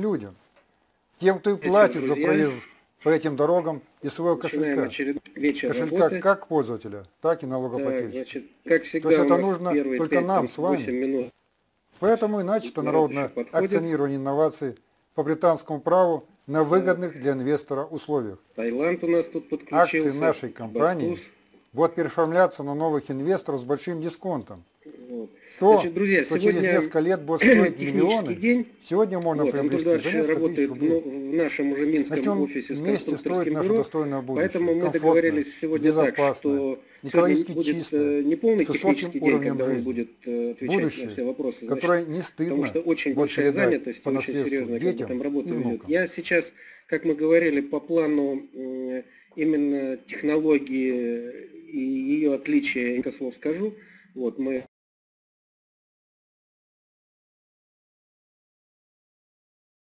людям, тем, кто и платит за проезд по этим дорогам из своего кошелька, как пользователя, так и налогоплательщика. Да, значит, то есть это нужно только нам с вами. Поэтому и начато народное акционирование инноваций по британскому праву на выгодных для инвестора условиях. Таиланд у нас тут подключился. Акции нашей компании будут переформляться на новых инвесторов с большим дисконтом. Вот. То, значит, друзья, что через несколько лет будет стоить миллионы, сегодня можно приобрести за несколько тысяч рублей. В нашем уже минском офисе с конструкторским бюро, поэтому мы договорились сегодня так, что экологически чистое, не полный технический день, когда он будет отвечать будущее, на все вопросы, значит, не стыдно, потому что очень большая занятость, очень серьезная, как бы там работа идет. Я сейчас, как мы говорили, по плану именно технологии и ее отличия, несколько слов скажу. Вот мы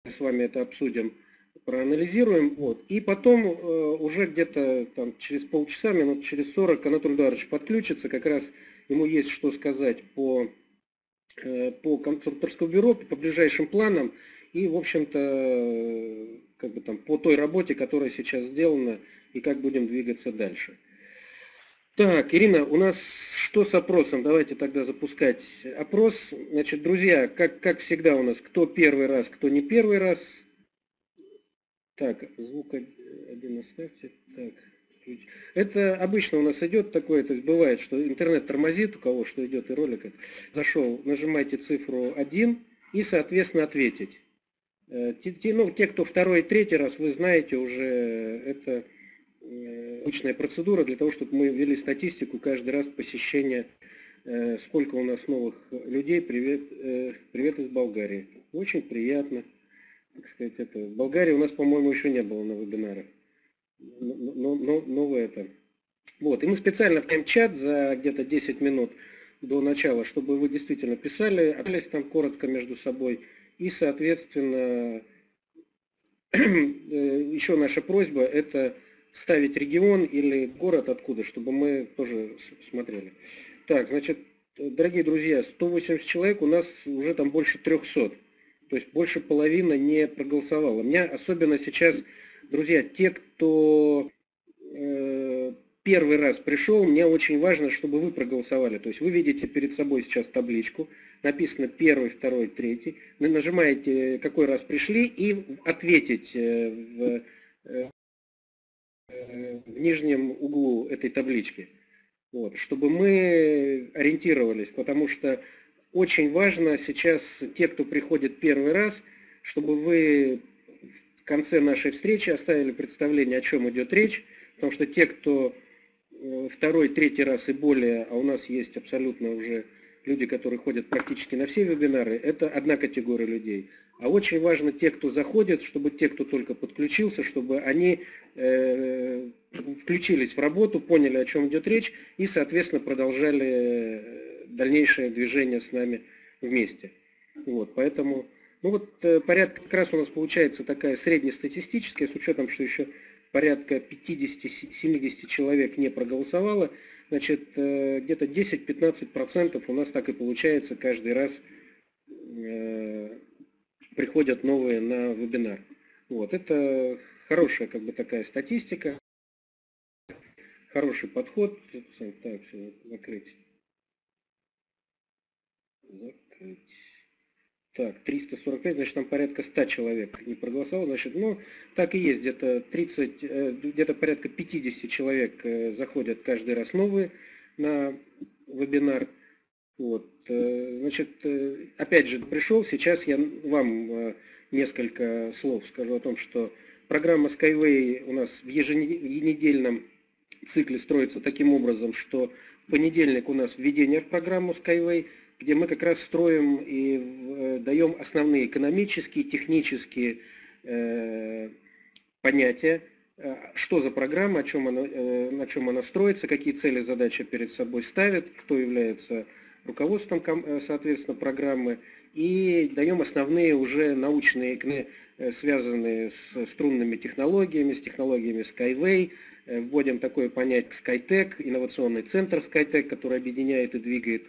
с вами это обсудим, проанализируем. Вот. И потом уже где-то там через полчаса, минут через 40 Анатолий Эдуардович подключится, как раз ему есть что сказать по конструкторскому бюро, по ближайшим планам и, в общем-то, как бы там по той работе, которая сейчас сделана и как будем двигаться дальше. Так, Ирина, у нас что с опросом? Давайте тогда запускать опрос. Значит, друзья, как всегда у нас, кто первый раз, кто не первый раз. Так, звук один оставьте. Так. Это обычно у нас идет такое, то есть бывает, что интернет тормозит, у кого что идет и ролик. Зашел, нажимайте цифру 1 и, соответственно, ответить. Те, кто второй и третий раз, вы знаете уже это... Обычная процедура для того, чтобы мы ввели статистику каждый раз посещения, сколько у нас новых людей. Привет из Болгарии. Очень приятно. Так сказать, это. Болгарии у нас, по-моему, еще не было на вебинарах. Но новое это. Вот. И мы специально в чат за где-то 10 минут до начала, чтобы вы действительно писали, общались там коротко между собой и, соответственно, еще наша просьба это ставить регион или город откуда, чтобы мы тоже смотрели. Так, значит, дорогие друзья, 180 человек, у нас уже там больше 300. То есть больше половины не проголосовало. Меня особенно сейчас, друзья, те, кто первый раз пришел, мне очень важно, чтобы вы проголосовали. То есть вы видите перед собой сейчас табличку, написано первый, второй, третий. Вы нажимаете, какой раз пришли, и ответить в нижнем углу этой таблички, вот, чтобы мы ориентировались, потому что очень важно сейчас те, кто приходит первый раз, чтобы вы в конце нашей встречи оставили представление, о чем идет речь, потому что те, кто второй, третий раз и более, а у нас есть абсолютно уже люди, которые ходят практически на все вебинары, это одна категория людей. А очень важно те, кто заходит, чтобы те, кто только подключился, чтобы они включились в работу, поняли, о чем идет речь, и, соответственно, продолжали дальнейшее движение с нами вместе. Вот, поэтому, ну вот, порядка, как раз у нас получается такая среднестатистическая, с учетом, что еще порядка 50-70 человек не проголосовало, значит, где-то 10-15% у нас так и получается каждый раз приходят новые на вебинар. Вот. Это хорошая как бы такая статистика, хороший подход. Так, все, закрыть. Закрыть. Так, 345, значит, там порядка 100 человек не проголосовало. Значит, ну, так и есть, где-то 30, где-то порядка 50 человек заходят каждый раз новые на вебинар. Вот, значит, опять же, пришел, сейчас я вам несколько слов скажу о том, что программа Skyway у нас в еженедельном цикле строится таким образом, что в понедельник у нас введение в программу Skyway, где мы как раз строим и даем основные экономические, технические понятия, что за программа, на чем она строится, какие цели, задачи перед собой ставит, кто является руководством, соответственно, программы, и даем основные уже научные, связанные с струнными технологиями, с технологиями Skyway, вводим такое понятие SkyTech, инновационный центр SkyTech, который объединяет и двигает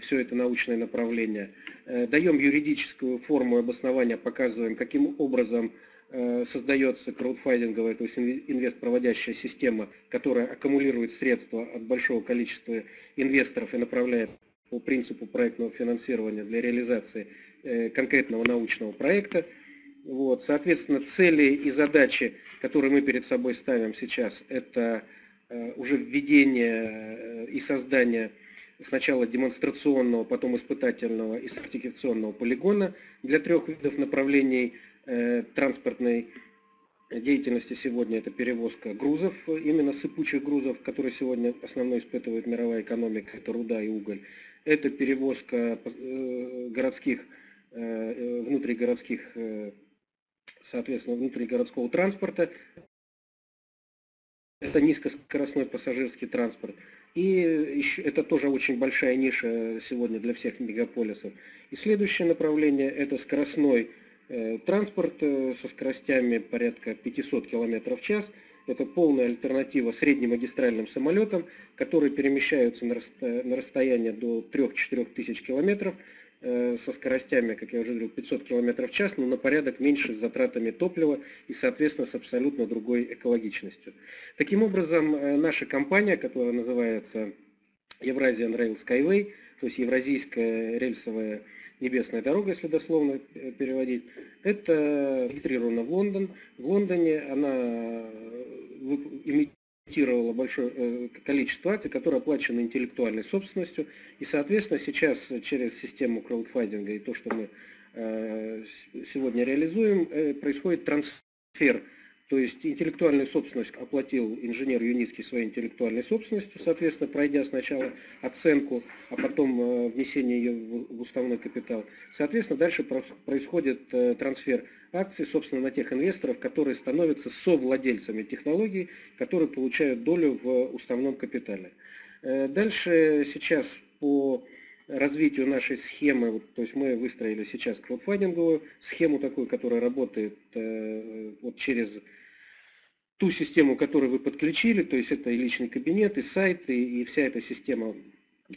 все это научное направление. Даем юридическую форму обоснования, показываем, каким образом создается краудфандинговая, то есть инвестпроводящая система, которая аккумулирует средства от большого количества инвесторов и направляет по принципу проектного финансирования для реализации конкретного научного проекта. Вот. Соответственно, цели и задачи, которые мы перед собой ставим сейчас, это уже введение и создание сначала демонстрационного, потом испытательного и сертификационного полигона для 3 видов направлений транспортной деятельности сегодня. Это перевозка грузов, именно сыпучих грузов, которые сегодня основной испытывает мировая экономика, это руда и уголь. Это перевозка городских, внутригородских, соответственно, внутригородского транспорта. Это низкоскоростной пассажирский транспорт. И еще, это тоже очень большая ниша сегодня для всех мегаполисов. И следующее направление – это скоростной транспорт со скоростями порядка 500 км в час. Это полная альтернатива средним магистральным самолетам, которые перемещаются на расстояние до 3-4 тысяч километров со скоростями, как я уже говорил, 500 км в час, но на порядок меньше с затратами топлива и, соответственно, с абсолютно другой экологичностью. Таким образом, наша компания, которая называется Eurasian Rail Skyway, то есть Евразийская рельсовая небесная дорога, если дословно переводить, это регистрирована в Лондоне, она имитировала большое количество акций, которые оплачены интеллектуальной собственностью. И, соответственно, сейчас через систему краудфандинга и то, что мы сегодня реализуем, происходит трансфер. То есть интеллектуальную собственность оплатил инженер Юницкий своей интеллектуальной собственностью, соответственно, пройдя сначала оценку, а потом внесение ее в уставной капитал. Соответственно, дальше происходит трансфер акций, собственно, на тех инвесторов, которые становятся совладельцами технологий, которые получают долю в уставном капитале. Дальше сейчас по развитию нашей схемы, то есть мы выстроили сейчас краудфандинговую схему такую, которая работает вот через ту систему, которую вы подключили, то есть это и личный кабинет, и сайт, и вся эта система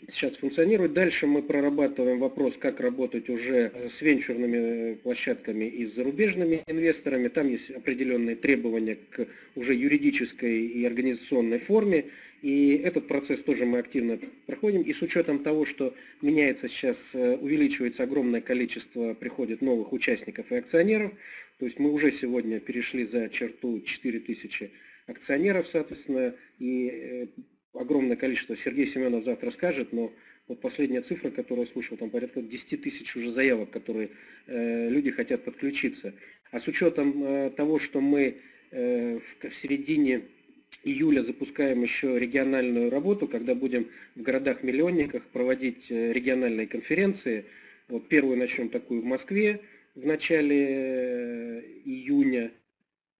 сейчас функционирует. Дальше мы прорабатываем вопрос, как работать уже с венчурными площадками и с зарубежными инвесторами. Там есть определенные требования к уже юридической и организационной форме. И этот процесс тоже мы активно проходим. И с учетом того, что меняется сейчас, увеличивается огромное количество, приходит новых участников и акционеров. То есть мы уже сегодня перешли за черту 4000 акционеров, соответственно, и огромное количество, Сергей Семенов завтра скажет, но вот последняя цифра, которую я слушал, там порядка 10 тысяч уже заявок, которые люди хотят подключиться. А с учетом того, что мы в середине июля запускаем еще региональную работу, когда будем в городах-миллионниках проводить региональные конференции. Вот первую начнем такую в Москве в начале июня.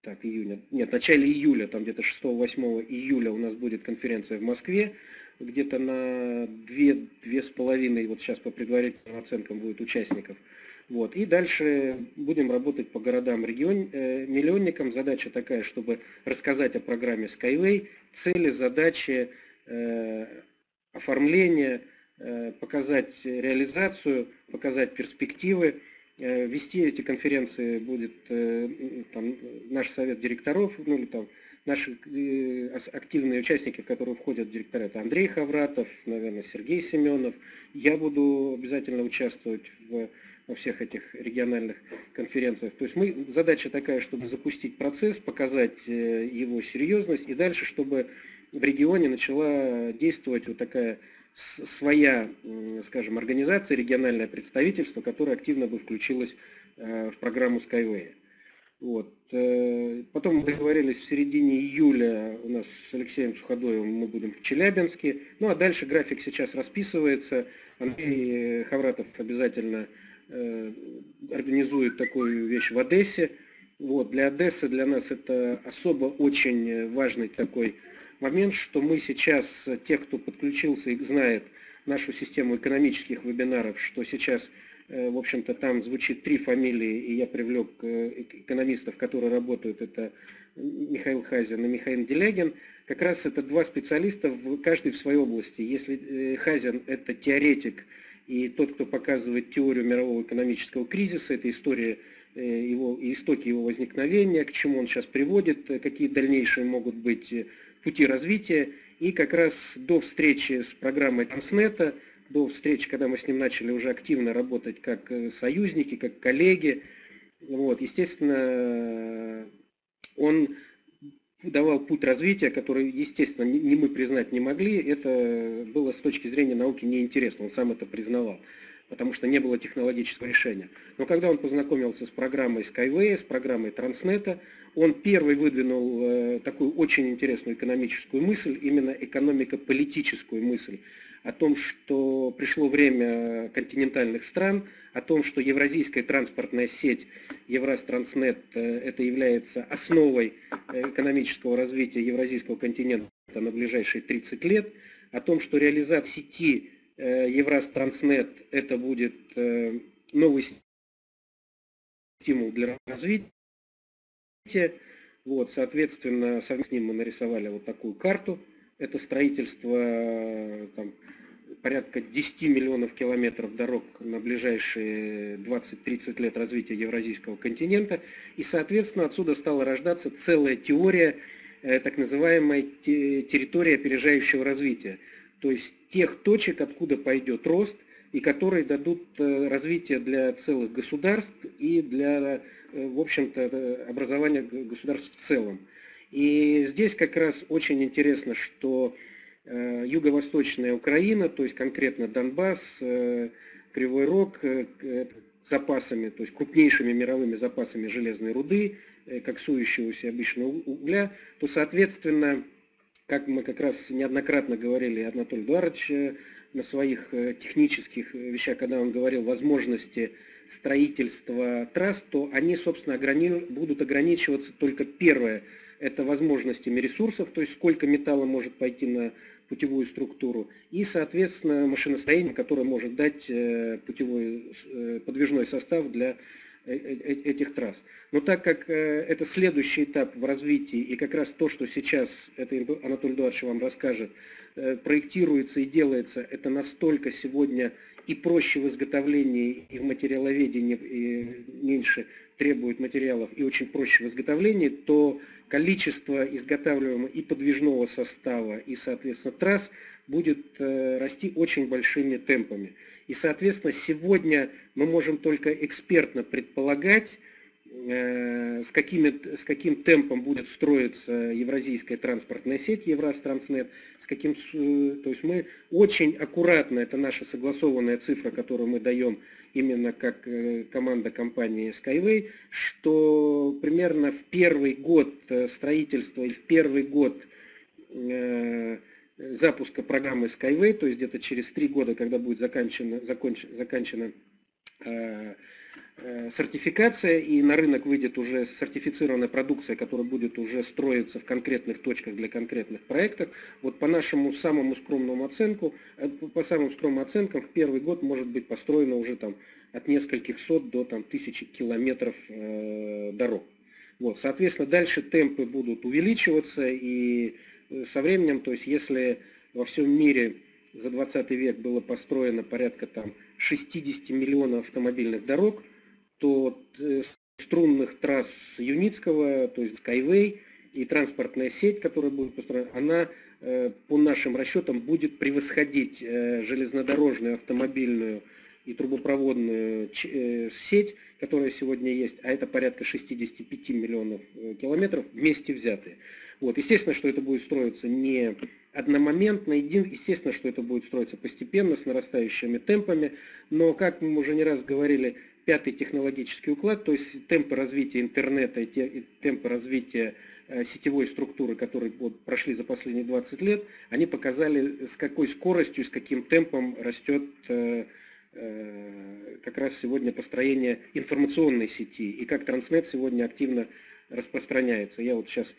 Так, июня. Нет, в начале июля, там где-то 6-8 июля у нас будет конференция в Москве, где-то на 2-2,5, вот сейчас по предварительным оценкам будет участников. Вот. И дальше будем работать по городам-миллионникам. Задача такая, чтобы рассказать о программе Skyway, цели, задачи, оформление, показать реализацию, показать перспективы. Вести эти конференции будет там наш совет директоров, ну или там наши активные участники, которые входят в директора. Это Андрей Ховратов, наверное, Сергей Семенов. Я буду обязательно участвовать во всех этих региональных конференциях. То есть задача такая, чтобы запустить процесс, показать его серьезность и дальше, чтобы в регионе начала действовать вот такая своя, скажем, организация, региональное представительство, которое активно бы включилось в программу Skyway. Вот. Потом мы договорились, в середине июля у нас с Алексеем Суходоевым мы будем в Челябинске. Ну а дальше график сейчас расписывается. Андрей Ховратов обязательно организует такую вещь в Одессе. Вот. Для Одессы, для нас это особо очень важный такой момент, что мы сейчас, те, кто подключился и знает нашу систему экономических вебинаров, что сейчас В общем-то, там звучит три фамилии, и я привлек экономистов, которые работают. Это Михаил Хазин и Михаил Делягин. Как раз это два специалиста, каждый в своей области. Если Хазин – это теоретик и тот, кто показывает теорию мирового экономического кризиса, это история его, истоки его возникновения, к чему он сейчас приводит, какие дальнейшие могут быть пути развития. И как раз до встречи с программой Транснета, до встречи, когда мы с ним начали уже активно работать как союзники, как коллеги. Вот, естественно, он давал путь развития, который, естественно, ни мы признать не могли. Это было с точки зрения науки неинтересно, он сам это признавал, потому что не было технологического решения. Но когда он познакомился с программой Skyway, с программой Транснета, он первый выдвинул такую очень интересную экономическую мысль, именно экономико-политическую мысль, о том, что пришло время континентальных стран, о том, что евразийская транспортная сеть Евразтранснет это является основой экономического развития евразийского континента на ближайшие 30 лет, о том, что реализация сети Евразтранснет это будет новый стимул для развития. Вот, соответственно, совместно с ним мы нарисовали вот такую карту. Это строительство там, порядка 10 миллионов километров дорог на ближайшие 20-30 лет развития Евразийского континента. И, соответственно, отсюда стала рождаться целая теория так называемой территории опережающего развития. То есть тех точек, откуда пойдет рост, и которые дадут развитие для целых государств и для, в общем-то, образования государств в целом. И здесь как раз очень интересно, что юго-восточная Украина, то есть конкретно Донбасс, Кривой Рог, запасами, то есть крупнейшими мировыми запасами железной руды, коксующегося обычного угля, то, соответственно, как мы как раз неоднократно говорили, Анатолий Эдуардович на своих технических вещах, когда он говорил возможности строительства трасс, то они, собственно, будут ограничиваться только первое. Это возможностями ресурсов, то есть сколько металла может пойти на путевую структуру, и, соответственно, машиностроение, которое может дать путевой подвижной состав для этих трасс. Но так как это следующий этап в развитии, и как раз то, что сейчас, это Анатолий Эдуардович вам расскажет, проектируется и делается, это настолько сегодня и проще в изготовлении, и в материаловедении и меньше требует материалов, и очень проще в изготовлении, то количество изготавливаемого и подвижного состава, и, соответственно, трасс будет расти очень большими темпами. И, соответственно, сегодня мы можем только экспертно предполагать, с каким темпом будет строиться евразийская транспортная сеть Евразтранснет, то есть мы очень аккуратно, это наша согласованная цифра, которую мы даем именно как команда компании Skyway, что примерно в первый год строительства и в первый год запуска программы Skyway, то есть где-то через 3 года, когда будет закончена сертификация и на рынок выйдет уже сертифицированная продукция, которая будет уже строиться в конкретных точках для конкретных проектов, вот по нашему самым скромным оценкам в первый год может быть построено уже там от нескольких сот до там 1000 километров дорог. Вот, соответственно, дальше темпы будут увеличиваться, и со временем, то есть если во всем мире за 20 век было построено порядка там 60 миллионов автомобильных дорог, то струнных трасс Юницкого, то есть Skyway и транспортная сеть, которая будет построена, она по нашим расчетам будет превосходить железнодорожную, автомобильную и трубопроводную сеть, которая сегодня есть, а это порядка 65 миллионов километров вместе взятые. Вот. Естественно, что это будет строиться не одномоментно, естественно, что это будет строиться постепенно, с нарастающими темпами, но, как мы уже не раз говорили, 5-й технологический уклад, то есть темпы развития интернета и темпы развития сетевой структуры, которые вот прошли за последние 20 лет, они показали, с какой скоростью, с каким темпом растет как раз сегодня построение информационной сети и как Транснет сегодня активно распространяется. Я вот сейчас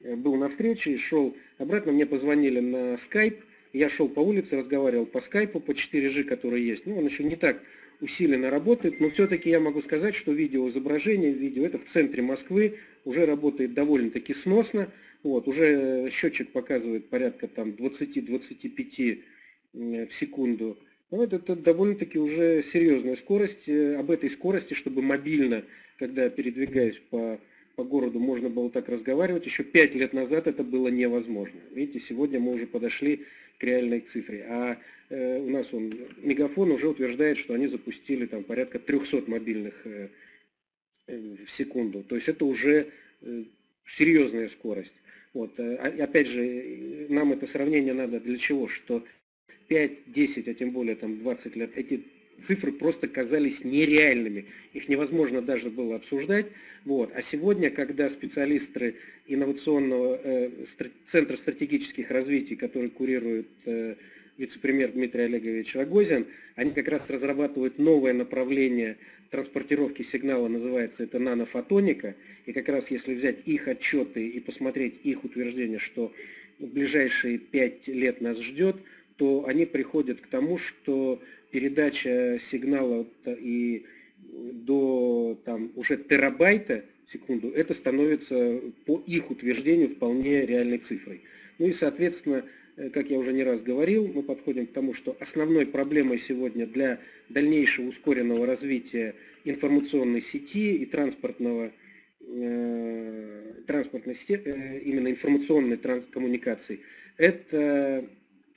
был на встрече и шел обратно, мне позвонили на Skype, я шел по улице, разговаривал по Skype, по 4G, который есть, ну он еще не так усиленно работает, но все-таки я могу сказать, что видеоизображение, видео это в центре Москвы уже работает довольно-таки сносно. Вот, уже счетчик показывает порядка 20-25 в секунду. Вот это довольно-таки уже серьезная скорость. Об этой скорости, чтобы мобильно, когда передвигаюсь по городу, можно было так разговаривать, еще 5 лет назад это было невозможно. Видите, сегодня мы уже подошли к реальной цифре. А у нас Мегафон уже утверждает, что они запустили порядка 300 мобильных в секунду. То есть это уже серьезная скорость. Вот. Опять же, нам это сравнение надо для чего? Что 5, 10, а тем более 20 лет эти цифры просто казались нереальными, их невозможно даже было обсуждать. Вот. А сегодня, когда специалисты инновационного Центра стратегических развитий, который курирует вице-премьер Дмитрий Олегович Рогозин, они как раз разрабатывают новое направление транспортировки сигнала, называется это нанофотоника. И как раз если взять их отчеты и посмотреть их утверждение, что в ближайшие 5 лет нас ждет, то они приходят к тому, что передача сигнала и до уже терабайта в секунду, это становится по их утверждению вполне реальной цифрой. Ну и, соответственно, как я уже не раз говорил, мы подходим к тому, что основной проблемой сегодня для дальнейшего ускоренного развития информационной сети и транспортной сети, именно информационной коммуникации, это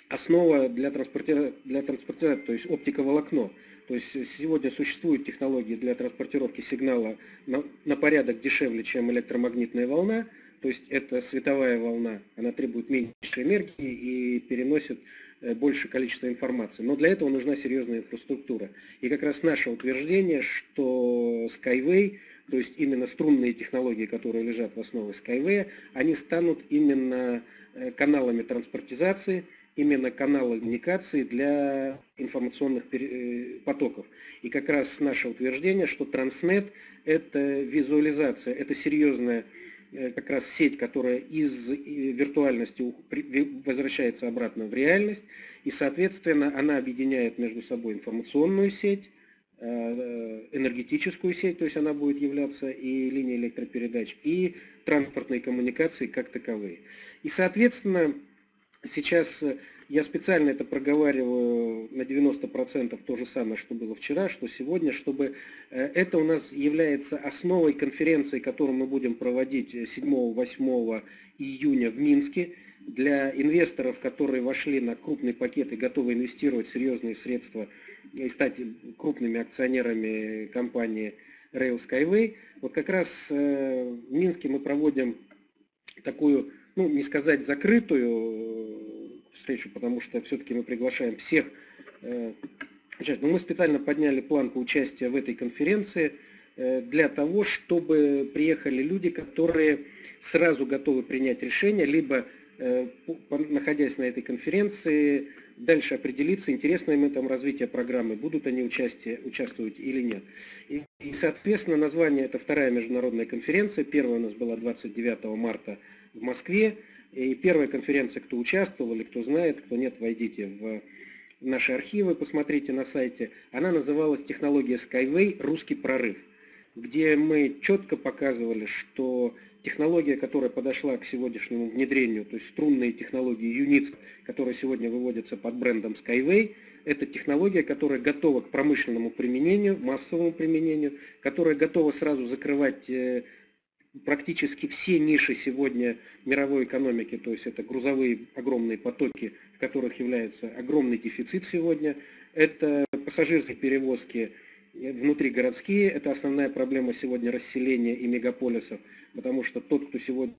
основа для транспортировки, то есть оптиковолокно. То есть сегодня существуют технологии для транспортировки сигнала на порядок дешевле, чем электромагнитная волна. То есть это световая волна, она требует меньше энергии и переносит большее количество информации. Но для этого нужна серьезная инфраструктура. И как раз наше утверждение, что Skyway, то есть именно струнные технологии, которые лежат в основе Skyway, они станут именно каналами транспортизации, именно каналы коммуникации для информационных потоков. И как раз наше утверждение, что Транснет – это визуализация, это серьезная как раз сеть, которая из виртуальности возвращается обратно в реальность, и, соответственно, она объединяет между собой информационную сеть, энергетическую сеть, то есть она будет являться и линией электропередач, и транспортной коммуникации как таковые. И, соответственно, сейчас я специально это проговариваю на 90% то же самое, что было вчера, что сегодня, чтобы это у нас является основой конференции, которую мы будем проводить 7-8 июня в Минске. Для инвесторов, которые вошли на крупный пакет и готовы инвестировать серьезные средства и стать крупными акционерами компании Rail Skyway, вот как раз в Минске мы проводим такую, ну, не сказать закрытую встречу, потому что все-таки мы приглашаем всех. Но мы специально подняли планку участия в этой конференции для того, чтобы приехали люди, которые сразу готовы принять решение, либо, находясь на этой конференции, дальше определиться, интересно им это развитие программы, будут они участвовать или нет. И, соответственно, название – это вторая международная конференция. Первая у нас была 29 марта в Москве. И первая конференция, кто участвовал или кто знает, кто нет, войдите в наши архивы, посмотрите на сайте. Она называлась «Технология Skyway. Русский прорыв», где мы четко показывали, что технология, которая подошла к сегодняшнему внедрению, то есть струнные технологии Юниц, которые сегодня выводятся под брендом Skyway, это технология, которая готова к промышленному применению, массовому применению, которая готова сразу закрывать практически все ниши сегодня мировой экономики, то есть это грузовые огромные потоки, в которых является огромный дефицит сегодня, это пассажирские перевозки, внутригородские, это основная проблема сегодня расселения и мегаполисов, потому что тот, кто сегодня,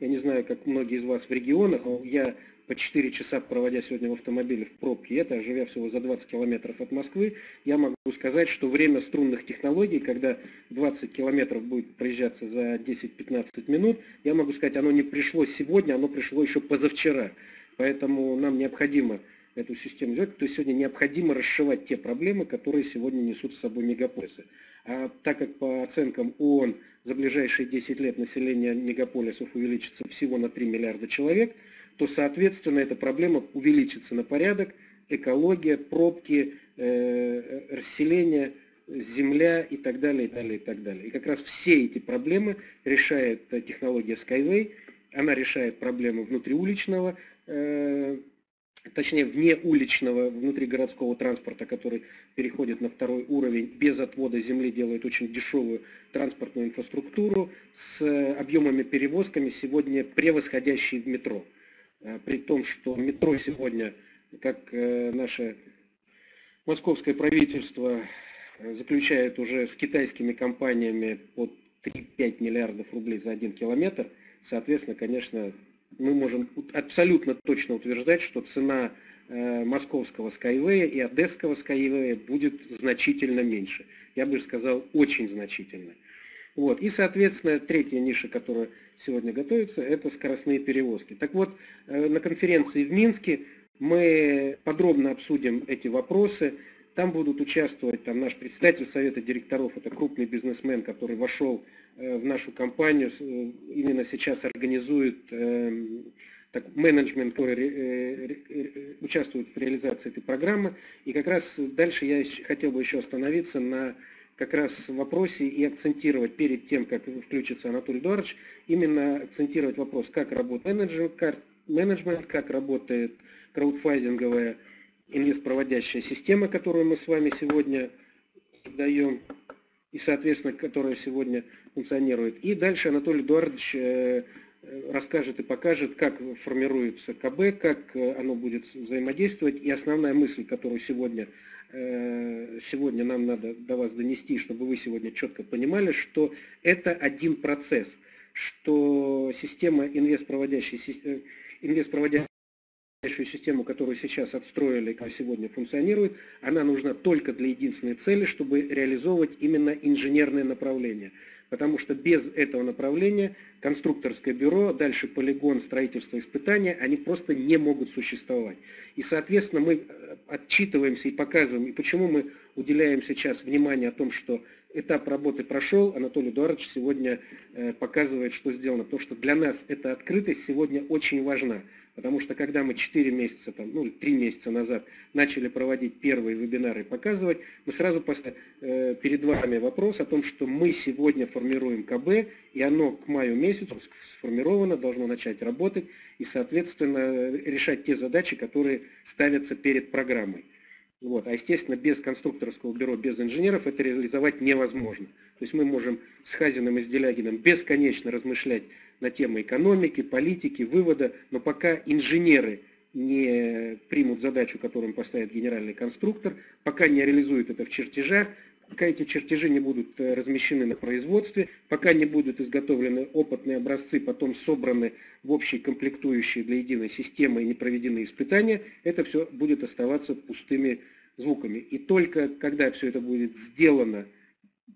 я не знаю, как многие из вас в регионах, я по 4 часа проводя сегодня в автомобиле в пробке, это живя всего за 20 километров от Москвы, я могу сказать, что время струнных технологий, когда 20 километров будет проезжаться за 10-15 минут, я могу сказать, оно не пришло сегодня, оно пришло еще позавчера. Поэтому нам необходимо эту систему делать, то есть сегодня необходимо расшивать те проблемы, которые сегодня несут с собой мегаполисы. А так как по оценкам ООН за ближайшие 10 лет население мегаполисов увеличится всего на 3 миллиарда человек, то, соответственно, эта проблема увеличится на порядок, экология, пробки, расселение, земля и так далее, и далее, и так далее. И как раз все эти проблемы решает технология Skyway. Она решает проблему внутриуличного, точнее внеуличного, внутригородского транспорта, который переходит на второй уровень, без отвода земли делает очень дешевую транспортную инфраструктуру с объемами перевозками, сегодня превосходящие в метро. При том, что метро сегодня, как наше московское правительство заключает уже с китайскими компаниями по 3-5 миллиардов рублей за 1 километр, соответственно, конечно, мы можем абсолютно точно утверждать, что цена московского Skyway и одесского Skyway будет значительно меньше. Я бы сказал, очень значительно. Вот. И, соответственно, третья ниша, которая сегодня готовится, это скоростные перевозки. Так вот, на конференции в Минске мы подробно обсудим эти вопросы. Там будут участвовать наш председатель совета директоров, это крупный бизнесмен, который вошел в нашу компанию, именно сейчас организует менеджмент, который участвует в реализации этой программы. И как раз дальше я хотел бы еще остановиться на как раз вопросе и акцентировать перед тем, как включится Анатолий Эдуардович, именно акцентировать вопрос, как работает менеджмент, как работает краудфандинговая инвестпроводящая система, которую мы с вами сегодня создаем и, соответственно, которая сегодня функционирует. И дальше Анатолий Эдуардович расскажет и покажет, как формируется КБ, как оно будет взаимодействовать. И основная мысль, которую сегодня нам надо до вас донести, чтобы вы сегодня четко понимали, что это один процесс, что система инвестпроводящую систему, которую сейчас отстроили, как сегодня функционирует, она нужна только для единственной цели, чтобы реализовывать именно инженерное направление. Потому что без этого направления конструкторское бюро, дальше полигон, строительство, испытания, они просто не могут существовать. И, соответственно, мы отчитываемся и показываем, и почему мы уделяем сейчас внимание о том, что этап работы прошел, Анатолий Эдуардович сегодня показывает, что сделано. Потому что для нас эта открытость сегодня очень важна. Потому что когда мы 4 месяца, 3 месяца назад начали проводить первые вебинары и показывать, мы сразу перед вами вопрос о том, что мы сегодня формируем КБ, и оно к маю месяцу сформировано, должно начать работать и, соответственно, решать те задачи, которые ставятся перед программой. Вот. А, естественно, без конструкторского бюро, без инженеров это реализовать невозможно. То есть мы можем с Хазиным и с Делягиным бесконечно размышлять на темы экономики, политики, вывода, но пока инженеры не примут задачу, которую им поставит генеральный конструктор, пока не реализуют это в чертежах, пока эти чертежи не будут размещены на производстве, пока не будут изготовлены опытные образцы, потом собраны в общие комплектующие для единой системы и не проведены испытания, это все будет оставаться пустыми звуками. И только когда все это будет сделано,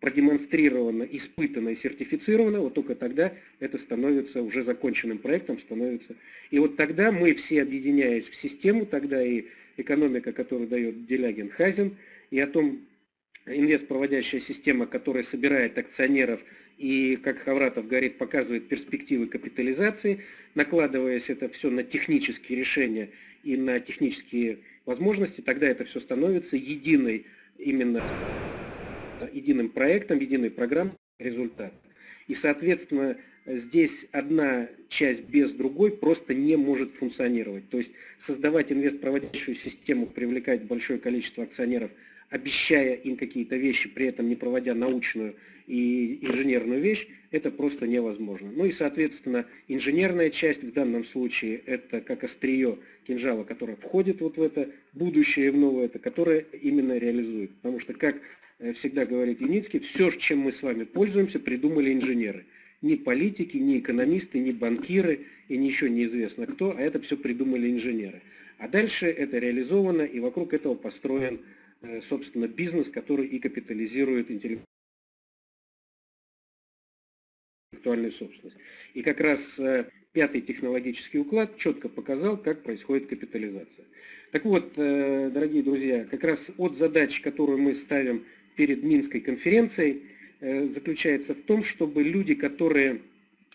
продемонстрировано, испытано и сертифицировано, вот только тогда это становится уже законченным проектом, становится. И вот тогда мы все, объединяясь в систему, тогда и экономика, которую дает Делягин, Хазин, и о том, инвестпроводящая система, которая собирает акционеров и, как Ховратов говорит, показывает перспективы капитализации, накладываясь это все на технические решения и на технические возможности, тогда это все становится единым проектом, единой программой, результат. И, соответственно, здесь одна часть без другой просто не может функционировать. То есть создавать инвестпроводящую систему, привлекать большое количество акционеров, обещая им какие-то вещи, при этом не проводя научную и инженерную вещь, это просто невозможно. Ну и, соответственно, инженерная часть в данном случае это как острие кинжала, которое входит вот в это будущее, в новое, это которое именно реализует. Потому что, как всегда говорит Юницкий, все, чем мы с вами пользуемся, придумали инженеры. Ни политики, ни экономисты, ни банкиры и еще неизвестно кто, а это все придумали инженеры. А дальше это реализовано и вокруг этого построен, собственно, бизнес, который и капитализирует интеллектуальную собственность. И как раз пятый технологический уклад четко показал, как происходит капитализация. Так вот, дорогие друзья, как раз от задач, которую мы ставим перед Минской конференцией, заключается в том, чтобы люди, которые,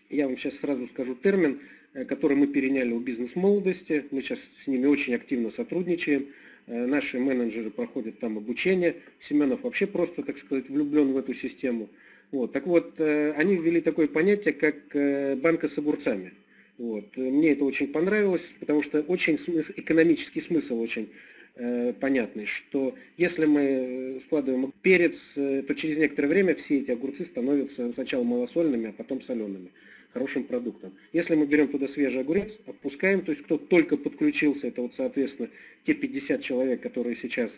я вам сейчас сразу скажу термин, который мы переняли у бизнес-молодости, мы сейчас с ними очень активно сотрудничаем, Наши менеджеры проходят там обучение. Семенов вообще просто, так сказать, влюблен в эту систему. Вот. Так вот, они ввели такое понятие, как банка с огурцами. Вот. Мне это очень понравилось, потому что очень экономический смысл очень понятный, что если мы складываем перец, то через некоторое время все эти огурцы становятся сначала малосольными, а потом солеными, хорошим продуктом. Если мы берем туда свежий огурец, опускаем, то есть кто только подключился, это вот соответственно те 50 человек, которые сейчас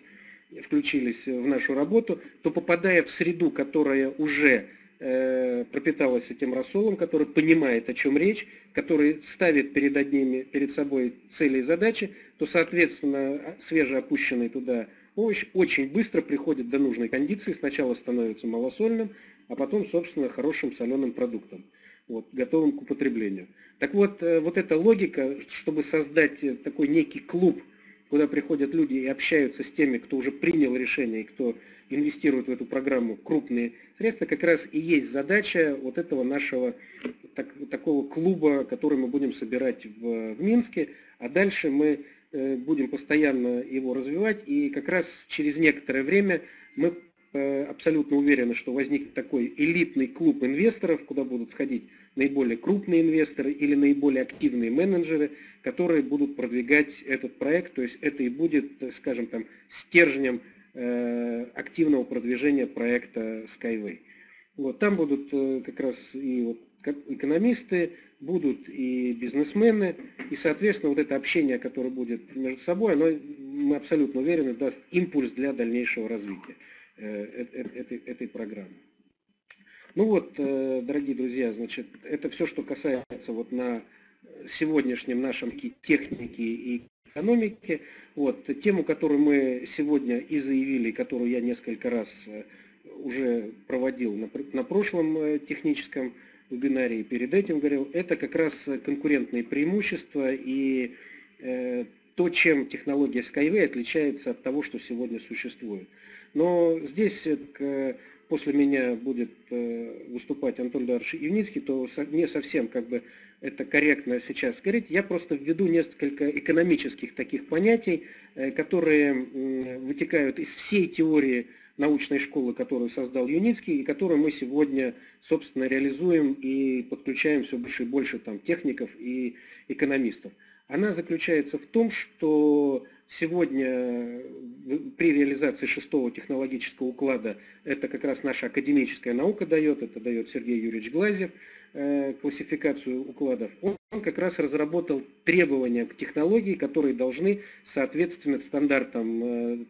включились в нашу работу, то попадая в среду, которая уже пропиталась этим рассолом, который понимает, о чем речь, который ставит перед собой цели и задачи, то, соответственно, свежеопущенный туда овощ очень быстро приходит до нужной кондиции, сначала становится малосольным, а потом, собственно, хорошим соленым продуктом, вот, готовым к употреблению. Так вот, вот эта логика, чтобы создать такой некий клуб, куда приходят люди и общаются с теми, кто уже принял решение и кто инвестирует в эту программу крупные средства, как раз и есть задача вот этого нашего такого клуба, который мы будем собирать в Минске, а дальше мы будем постоянно его развивать, и как раз через некоторое время мы абсолютно уверены, что возникнет такой элитный клуб инвесторов, куда будут входить наиболее крупные инвесторы или наиболее активные менеджеры, которые будут продвигать этот проект, то есть это и будет, скажем там, стержнем активного продвижения проекта Skyway. Вот, там будут как раз и вот экономисты, будут и бизнесмены, и, соответственно, вот это общение, которое будет между собой, оно, мы абсолютно уверены, даст импульс для дальнейшего развития этой программы. Ну вот, дорогие друзья, значит, это все, что касается вот на сегодняшнем нашем технике и экономике. Вот, тему, которую мы сегодня и заявили, которую я несколько раз уже проводил на прошлом техническом вебинаре и перед этим говорил, это как раз конкурентные преимущества и то, чем технология Skyway отличается от того, что сегодня существует. Но здесь после меня будет выступать Антон Дарович Юницкий, то не совсем как бы это корректно сейчас говорить. Я просто введу несколько экономических таких понятий, которые вытекают из всей теории научной школы, которую создал Юницкий, и которую мы сегодня, собственно, реализуем и подключаем все больше и больше там техников и экономистов. Она заключается в том, что сегодня при реализации 6-го технологического уклада, это как раз наша академическая наука дает, это дает Сергей Юрьевич Глазьев, классификацию укладов, он как раз разработал требования к технологии, которые должны соответствовать стандартам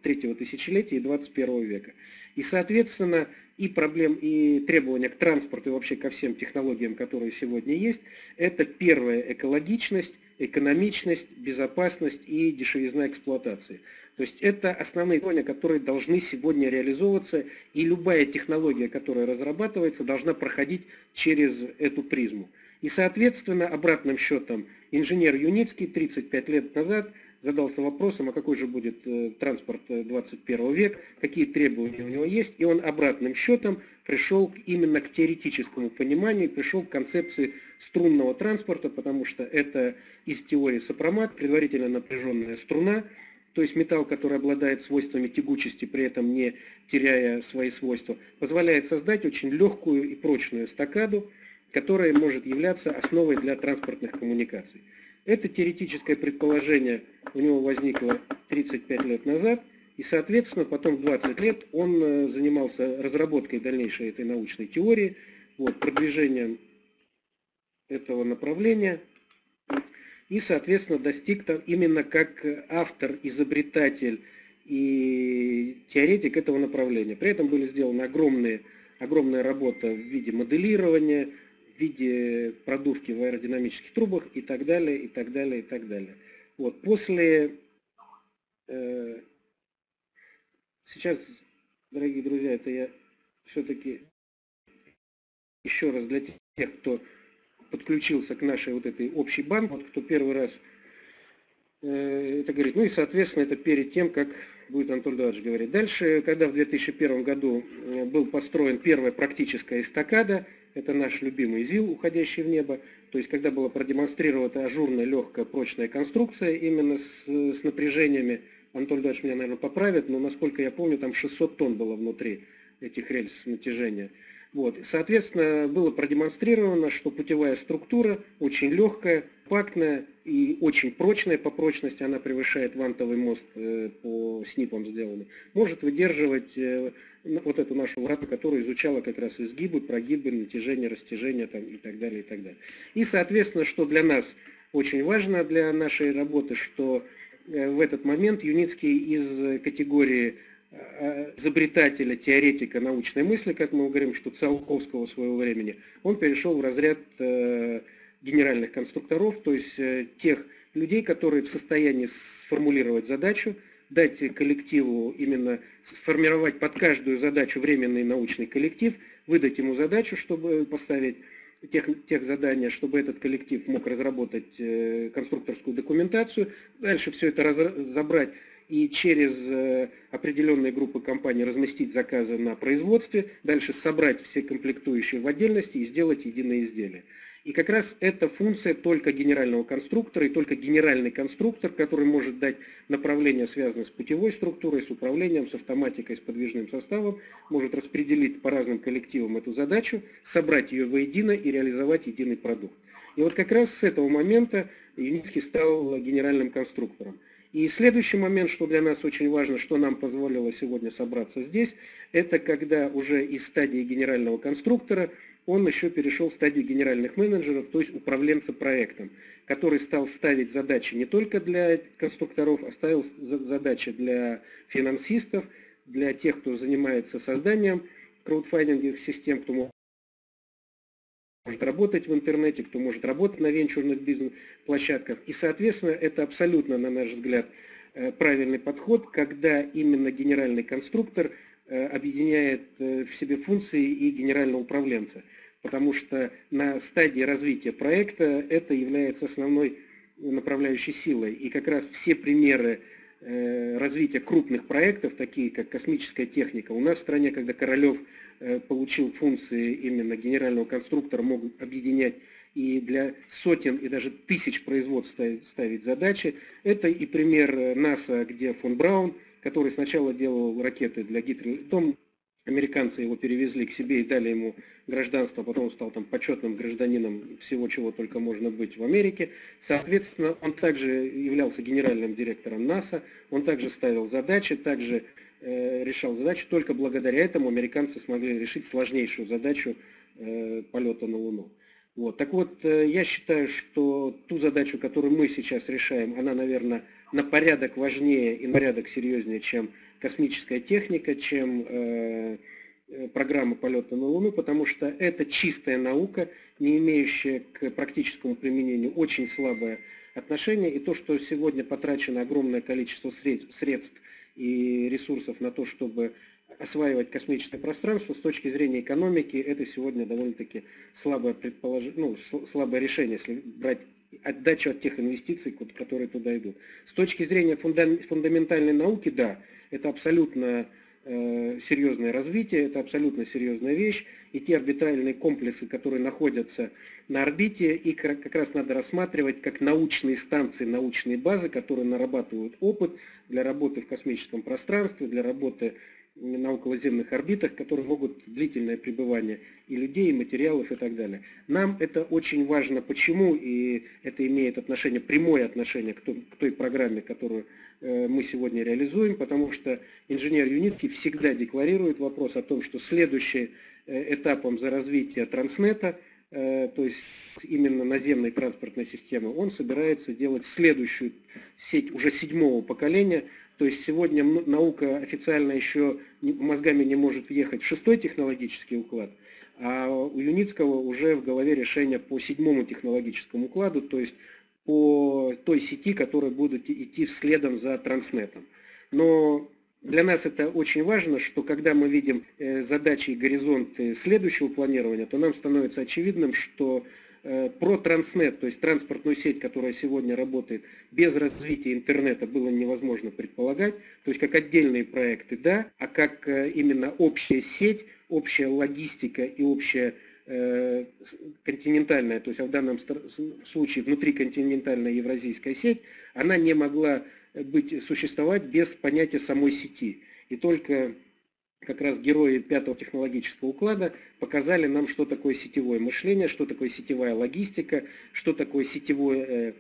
3-го тысячелетия и 21 века. И, соответственно, и проблем, и требования к транспорту, и вообще ко всем технологиям, которые сегодня есть, это первая экологичность, экономичность, безопасность и дешевизна эксплуатации. То есть это основные требования, которые должны сегодня реализовываться, и любая технология, которая разрабатывается, должна проходить через эту призму. И, соответственно, обратным счетом, инженер Юницкий 35 лет назад задался вопросом, а какой же будет транспорт 21 века, какие требования у него есть, и он обратным счетом пришел именно к теоретическому пониманию, пришел к концепции струнного транспорта, потому что это из теории сопромат, предварительно напряженная струна, то есть металл, который обладает свойствами тягучести, при этом не теряя свои свойства, позволяет создать очень легкую и прочную эстакаду, которая может являться основой для транспортных коммуникаций. Это теоретическое предположение у него возникло 35 лет назад, и, соответственно, потом 20 лет он занимался разработкой дальнейшей этой научной теории, вот, продвижением этого направления, и, соответственно, достиг там именно как автор, изобретатель и теоретик этого направления. При этом были сделаны огромная работа в виде моделирования, в виде продувки в аэродинамических трубах и так далее, и так далее, и так далее. Вот, после... Сейчас, дорогие друзья, это я все-таки еще раз для тех, кто подключился к нашей вот этой общей банке, вот кто первый раз это говорит, ну и, соответственно, это перед тем, как будет Антон Эдуардович говорить. Дальше, когда в 2001 году был построен первая практическая эстакада, это наш любимый ЗИЛ, уходящий в небо, то есть когда была продемонстрирована ажурная, легкая, прочная конструкция именно с напряжениями Антон Дальевич меня, наверное, поправит, но, насколько я помню, там 600 тонн было внутри этих рельс натяжения. Вот. Соответственно, было продемонстрировано, что путевая структура очень легкая, компактная и очень прочная по прочности. Она превышает вантовый мост, по СНИПам сделанный. Может выдерживать вот эту нашу врату, которая изучала как раз изгибы, прогибы, натяжение, растяжение там, и так далее, и так далее. И, соответственно, что для нас очень важно, для нашей работы, что в этот момент Юницкий из категории изобретателя, теоретика научной мысли, как мы говорим, что Циолковского своего времени, он перешел в разряд генеральных конструкторов, то есть тех людей, которые в состоянии сформулировать задачу, дать коллективу, именно сформировать под каждую задачу временный научный коллектив, выдать ему задачу, чтобы поставить тех задания, чтобы этот коллектив мог разработать конструкторскую документацию, дальше все это разобрать и через определенные группы компаний разместить заказы на производстве, дальше собрать все комплектующие в отдельности и сделать единое изделие. И как раз эта функция только генерального конструктора, и только генеральный конструктор, который может дать направление, связанное с путевой структурой, с управлением, с автоматикой, с подвижным составом, может распределить по разным коллективам эту задачу, собрать ее воедино и реализовать единый продукт. И вот как раз с этого момента Юницкий стал генеральным конструктором. И следующий момент, что для нас очень важно, что нам позволило сегодня собраться здесь, это когда уже из стадии генерального конструктора он еще перешел в стадию генеральных менеджеров, то есть управленца проектом, который стал ставить задачи не только для конструкторов, а ставил задачи для финансистов, для тех, кто занимается созданием краудфандинговых систем, кто может работать в интернете, кто может работать на венчурных бизнес-площадках. И, соответственно, это абсолютно, на наш взгляд, правильный подход, когда именно генеральный конструктор объединяет в себе функции и генерального управленца. Потому что на стадии развития проекта это является основной направляющей силой. И как раз все примеры развития крупных проектов, такие как космическая техника. У нас в стране, когда Королёв получил функции именно генерального конструктора, могут объединять и для сотен, и даже тысяч производств ставить задачи. Это и пример НАСА, где фон Браун, который сначала делал ракеты для Гитлера, потом американцы его перевезли к себе и дали ему гражданство, потом он стал там почетным гражданином всего, чего только можно быть в Америке. Соответственно, он также являлся генеральным директором НАСА, он также ставил задачи, также решал задачи. Только благодаря этому американцы смогли решить сложнейшую задачу полета на Луну. Вот. Так вот, я считаю, что ту задачу, которую мы сейчас решаем, она, наверное, на порядок важнее и на порядок серьезнее, чем космическая техника, чем программа полета на Луну, потому что это чистая наука, не имеющая к практическому применению очень слабое отношение. И то, что сегодня потрачено огромное количество средств и ресурсов на то, чтобы осваивать космическое пространство, с точки зрения экономики, это сегодня довольно-таки слабое, слабое решение, если брать отдачу от тех инвестиций, которые туда идут. С точки зрения фундаментальной науки, да, это абсолютно серьезное развитие, это абсолютно серьезная вещь, и те орбитальные комплексы, которые находятся на орбите, их как раз надо рассматривать как научные станции, научные базы, которые нарабатывают опыт для работы в космическом пространстве, для работы на околоземных орбитах, которые могут длительное пребывание и людей, и материалов, и так далее. Нам это очень важно. Почему? И это имеет отношение, прямое отношение к той программе, которую мы сегодня реализуем, потому что инженер Юницкий всегда декларирует вопрос о том, что следующим этапом за развитие транснета, то есть именно наземной транспортной системы, он собирается делать следующую сеть уже 7-го поколения. То есть сегодня наука официально еще мозгами не может въехать в 6-й технологический уклад, а у Юницкого уже в голове решение по 7-му технологическому укладу, то есть по той сети, которая будет идти вследом за транснетом. Но для нас это очень важно, что когда мы видим задачи и горизонты следующего планирования, то нам становится очевидным, что про транснет, то есть транспортную сеть, которая сегодня работает, без развития интернета было невозможно предполагать. То есть как отдельные проекты, да, а как именно общая сеть, общая логистика и общая континентальная, то есть в данном случае внутриконтинентальная евразийская сеть, она не могла существовать без понятия самой сети. И только как раз герои пятого технологического уклада показали нам, что такое сетевое мышление, что такое сетевая логистика, что такое сетевой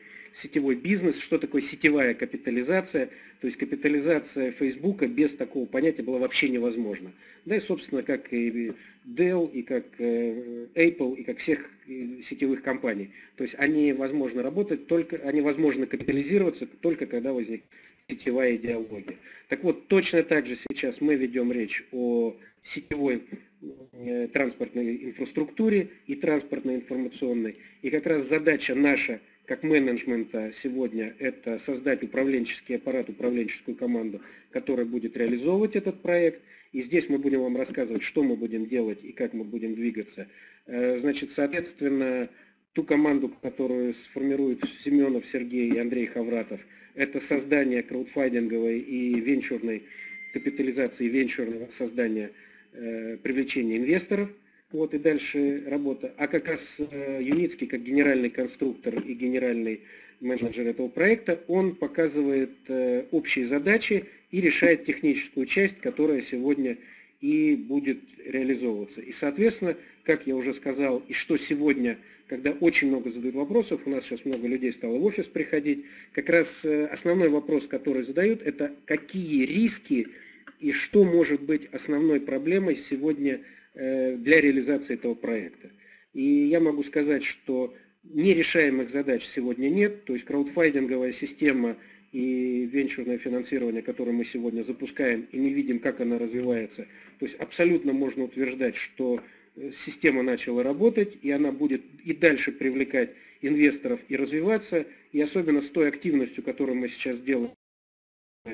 бизнес, что такое сетевая капитализация. То есть капитализация Фейсбука без такого понятия была вообще невозможна. Да и, собственно, как и Dell, и как Apple, и как всех сетевых компаний. То есть они возможно работать только, они возможно капитализироваться только когда возникает сетевая идеология. Так вот, точно так же сейчас мы ведем речь о сетевой транспортной инфраструктуре и транспортной информационной. И как раз задача наша, как менеджмента сегодня, это создать управленческий аппарат, управленческую команду, которая будет реализовывать этот проект. И здесь мы будем вам рассказывать, что мы будем делать и как мы будем двигаться. Значит, соответственно, ту команду, которую сформируют Семенов Сергей и Андрей Ховратов, это создание краудфандинговой и венчурной капитализации, венчурного создания, привлечения инвесторов. Вот и дальше работа. А как раз Юницкий, как генеральный конструктор и генеральный менеджер этого проекта, он показывает общие задачи и решает техническую часть, которая сегодня и будет реализовываться. И, соответственно, как я уже сказал, и что сегодня, когда очень много задают вопросов, у нас сейчас много людей стало в офис приходить, как раз основной вопрос, который задают, это какие риски и что может быть основной проблемой сегодня для реализации этого проекта. И я могу сказать, что нерешаемых задач сегодня нет, то есть краудфандинговая система и венчурное финансирование, которое мы сегодня запускаем и не видим, как она развивается, то есть абсолютно можно утверждать, что система начала работать, и она будет и дальше привлекать инвесторов и развиваться, и особенно с той активностью, которую мы сейчас делаем,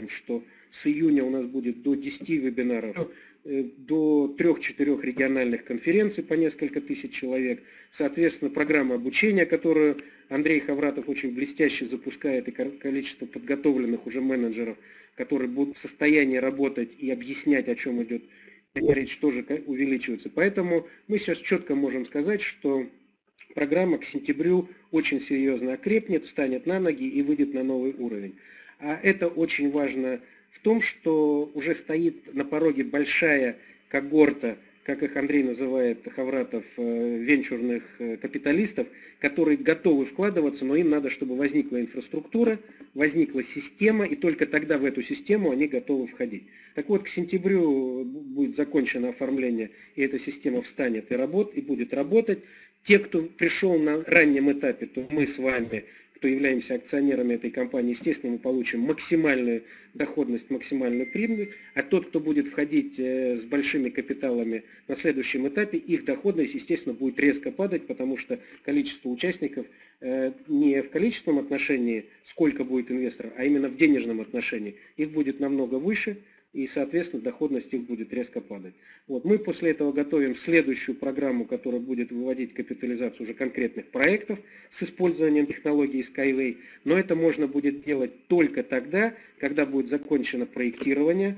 что с июня у нас будет до 10 вебинаров, до 3-4 региональных конференций по несколько тысяч человек. Соответственно, программа обучения, которую Андрей Ховратов очень блестяще запускает, и количество подготовленных уже менеджеров, которые будут в состоянии работать и объяснять, о чем идет речь, тоже увеличивается. Поэтому мы сейчас четко можем сказать, что программа к сентябрю очень серьезно окрепнет, встанет на ноги и выйдет на новый уровень. А это очень важно в том, что уже стоит на пороге большая когорта, как их Андрей называет, Ховратов, венчурных капиталистов, которые готовы вкладываться, но им надо, чтобы возникла инфраструктура, возникла система, и только тогда в эту систему они готовы входить. Так вот, к сентябрю будет закончено оформление, и эта система встанет и будет работать. Те, кто пришел на раннем этапе, то мы с вами, кто являемся акционерами этой компании, естественно, мы получим максимальную доходность, максимальную прибыль, а тот, кто будет входить с большими капиталами на следующем этапе, их доходность, естественно, будет резко падать, потому что количество участников не в количественном отношении, сколько будет инвесторов, а именно в денежном отношении, их будет намного выше, и, соответственно, доходность их будет резко падать. Вот. Мы после этого готовим следующую программу, которая будет выводить капитализацию уже конкретных проектов с использованием технологии Skyway, но это можно будет делать только тогда, когда будет закончено проектирование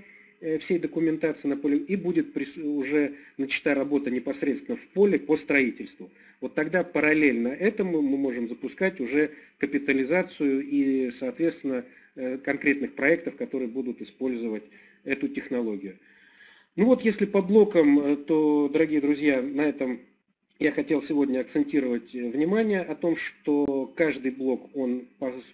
всей документации на поле и будет уже начата работа непосредственно в поле по строительству. Вот тогда параллельно этому мы можем запускать уже капитализацию и, соответственно, конкретных проектов, которые будут использовать эту технологию. Ну вот, если по блокам, то, дорогие друзья, на этом я хотел сегодня акцентировать внимание о том, что каждый блок, он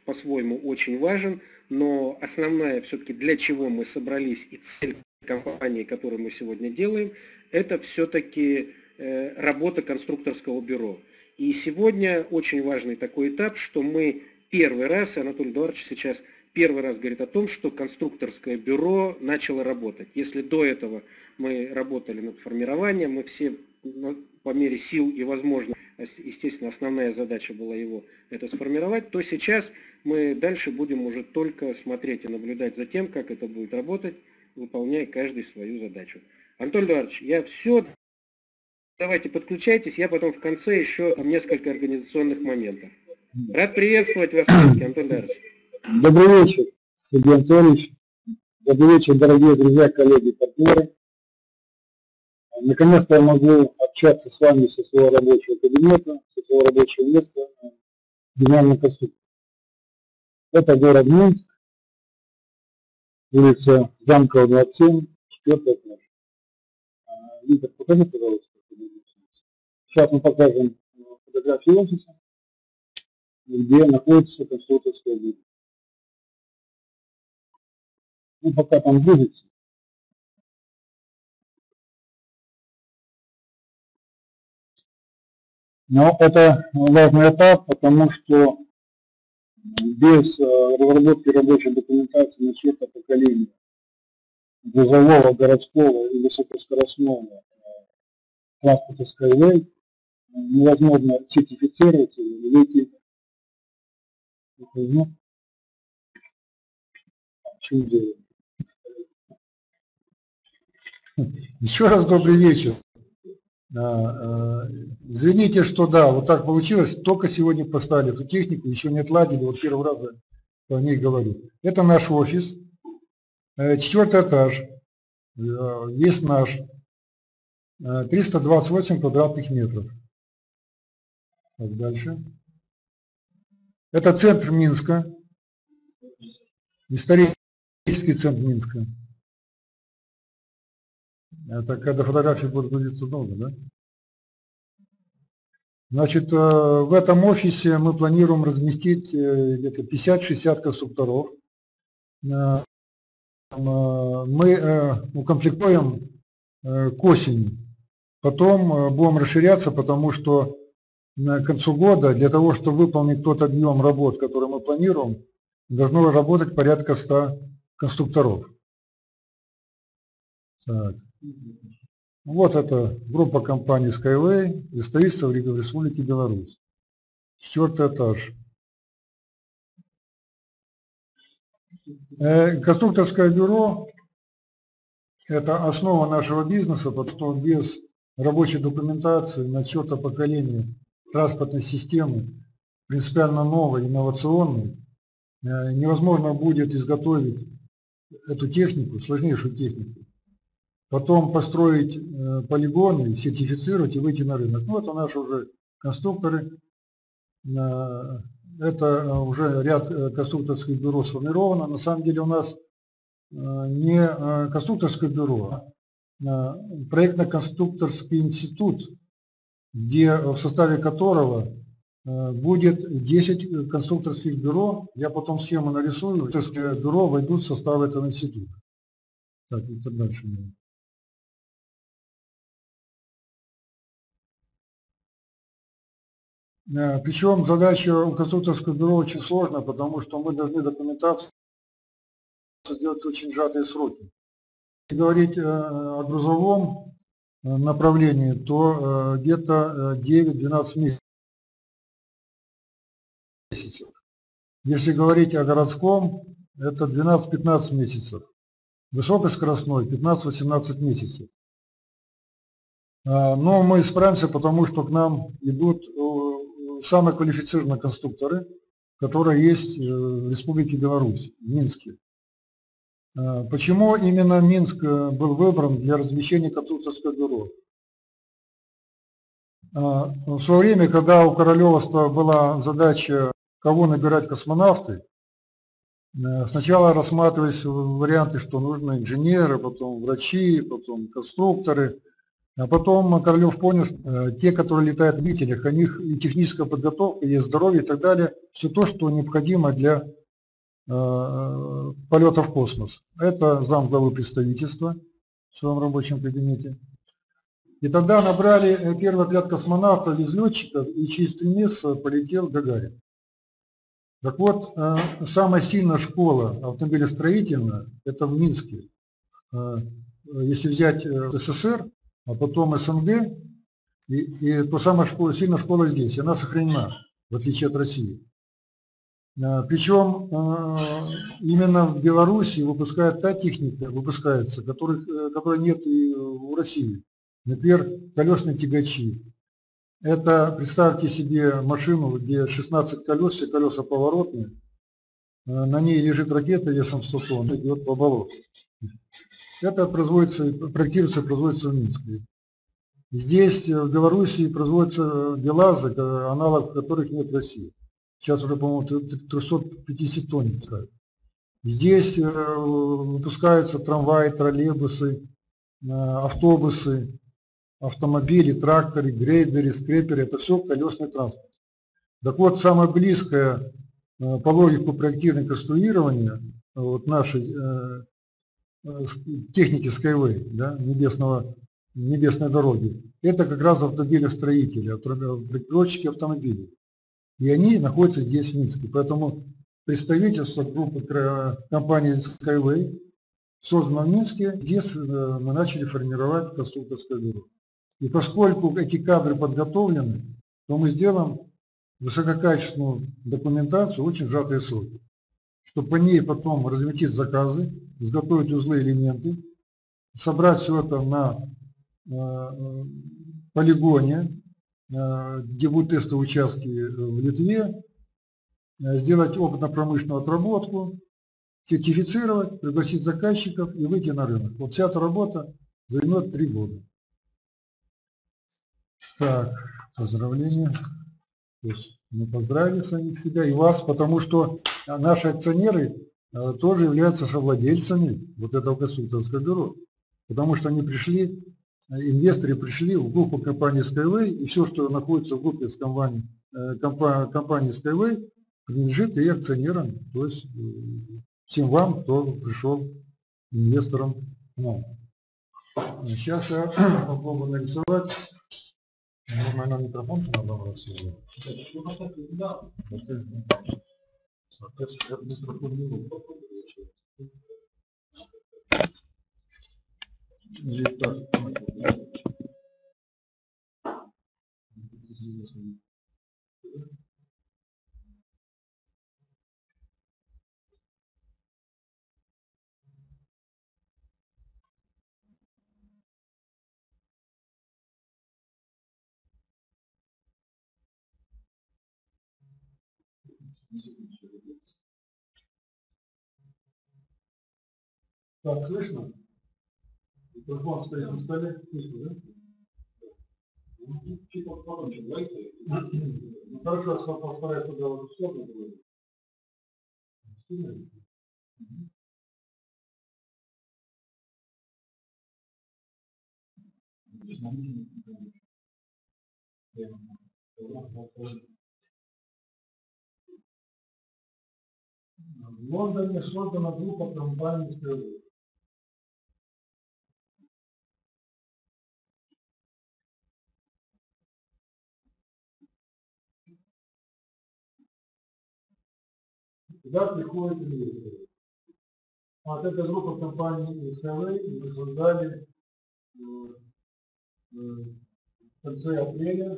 по-своему очень важен, но основная все-таки, для чего мы собрались и цель компании, которую мы сегодня делаем, это все-таки работа конструкторского бюро. И сегодня очень важный такой этап, что мы первый раз, Анатолий Эдуардович сейчас первый раз говорит о том, что конструкторское бюро начало работать. Если до этого мы работали над формированием, мы все по мере сил и возможно, естественно, основная задача была его это сформировать, то сейчас мы дальше будем уже только смотреть и наблюдать за тем, как это будет работать, выполняя каждый свою задачу. Анатолий Эдуардович, я все, давайте подключайтесь, я потом в конце еще несколько организационных моментов. Рад приветствовать вас, Антон Дарович. Добрый вечер, Сергей Анатольевич. Добрый вечер, дорогие друзья, коллеги, партнеры. Наконец-то я могу общаться с вами со своего рабочего кабинета, со своего рабочего места, гениально поступил. Это город Минск, улица Замкова, 27, 4-й этаж. Виктор, покажи, пожалуйста. Сейчас мы покажем фотографию офиса, где находится конструкторская бюро. Ну, пока там движется. Но это важный этап, потому что без разработки рабочей документации на чьё-то поколение, грузового, городского и высокоскоростного транспорта Skyway невозможно сертифицировать и выйти. Еще раз добрый вечер. Извините, что да, вот так получилось, только сегодня поставили эту технику, еще не отладили, вот первый раз о ней говорю. Это наш офис, 4-й этаж, весь наш, 328 квадратных метров. Так, дальше. Это центр Минска, исторический центр Минска. Это когда фотографии будут длиться долго, да? Значит, в этом офисе мы планируем разместить где-то 50-60 конструкторов. Мы укомплектуем к осени. Потом будем расширяться, потому что к концу года для того, чтобы выполнить тот объем работ, который мы планируем, должно работать порядка 100 конструкторов. Так. Вот это группа компании Skyway, представительство в Республике Беларусь. 4-й этаж. Конструкторское бюро – это основа нашего бизнеса, потому что без рабочей документации на чьё-то поколение транспортной системы, принципиально новой, инновационной, невозможно будет изготовить эту технику, сложнейшую технику. Потом построить полигоны, сертифицировать и выйти на рынок. Ну, это наши уже конструкторы. Это уже ряд конструкторских бюро сформировано. На самом деле у нас не конструкторское бюро, а проектно-конструкторский институт, где, в составе которого будет 10 конструкторских бюро. Я потом схему нарисую. Конструкторские бюро войдут в состав этого института. Так, это дальше. Причем задача у конструкторского бюро очень сложная, потому что мы должны документацию сделать в очень сжатые сроки. Если говорить о грузовом направлении, то где-то 9-12 месяцев. Если говорить о городском, это 12-15 месяцев. Высокоскоростной 15-18 месяцев. Но мы справимся, потому что к нам идут самые квалифицированные конструкторы, которые есть в Республике Беларусь, в Минске. Почему именно Минск был выбран для размещения конструкторского бюро? В свое время, когда у королевства была задача, кого набирать космонавты, сначала рассматривались варианты, что нужны инженеры, потом врачи, потом конструкторы. А потом Королев понял, что те, которые летают в двигателях, у них и техническая подготовка, и здоровье, и так далее. Все то, что необходимо для полета в космос. Это замглавы представительства в своем рабочем кабинете. И тогда набрали первый отряд космонавтов из летчиков, и через 3 месяца полетел Гагарин. Так вот, самая сильная школа автомобилестроительная, это в Минске. Если взять СССР, а потом СНГ, и то самая школа, сильная школа здесь, она сохранена, в отличие от России. Причем именно в Беларуси выпускают та техника, выпускается, которой нет и в России. Например, колесные тягачи. Это, представьте себе машину, где 16 колес, все колеса поворотные, на ней лежит ракета весом 100 тонн, идет по болоту. Это производится, проектируется, производится в Минске. Здесь в Беларуси производится белазок, аналог которых нет в России. Сейчас уже, по-моему, 350 тонн. Здесь выпускаются трамваи, троллейбусы, автобусы, автомобили, тракторы, грейдеры, скреперы. Это все колесный транспорт. Так вот, самое близкое по логику проектирования и конструирования вот нашей техники Skyway, да, небесной дороги, это как раз автомобилестроители, проектировщики автомобилей. И они находятся здесь, в Минске. Поэтому представительство группы компании Skyway создано в Минске, здесь мы начали формировать конструкторское бюро. И поскольку эти кадры подготовлены, то мы сделаем высококачественную документацию, очень сжатые сроки, чтобы по ней потом разметить заказы, изготовить узлы, элементы, собрать все это на полигоне, где будут тестовые участки в Литве, сделать опытно-промышленную отработку, сертифицировать, пригласить заказчиков и выйти на рынок. Вот вся эта работа займет 3 года. Так, поздравления. Мы поздравили самих себя и вас, потому что наши акционеры тоже являются совладельцами вот этого конструкторского бюро. Потому что они пришли, инвесторы пришли в группу компании Skyway, и все, что находится в группе компании Skyway, принадлежит и акционерам, то есть всем вам, кто пришел инвестором к нам. Сейчас я попробую нарисовать. Нормально микрофон, что надо было все сделать. Так, слышно? Микрофон стоит на столе. Слышно, да? Чуть погромче, давайте. Ну хорошо, я постараюсь туда вот в сторону говорить. В Лондоне создана группа компаний Skyway. Сюда приходят инвесторы. От этой группы компаний Skyway мы создали в конце апреля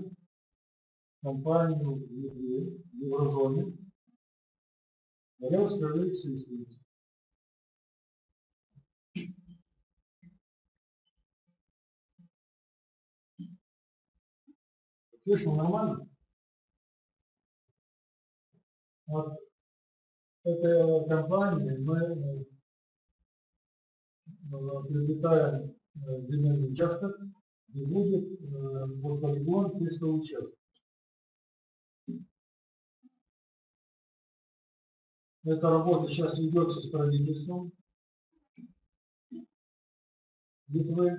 компанию в Еврозоне. Я расскажу их систему. Слышно нормально? От этой компании мы приобретаем земельный участок и будет вот полигон тестовый участок. Эта работа сейчас ведется с правительством Литвы.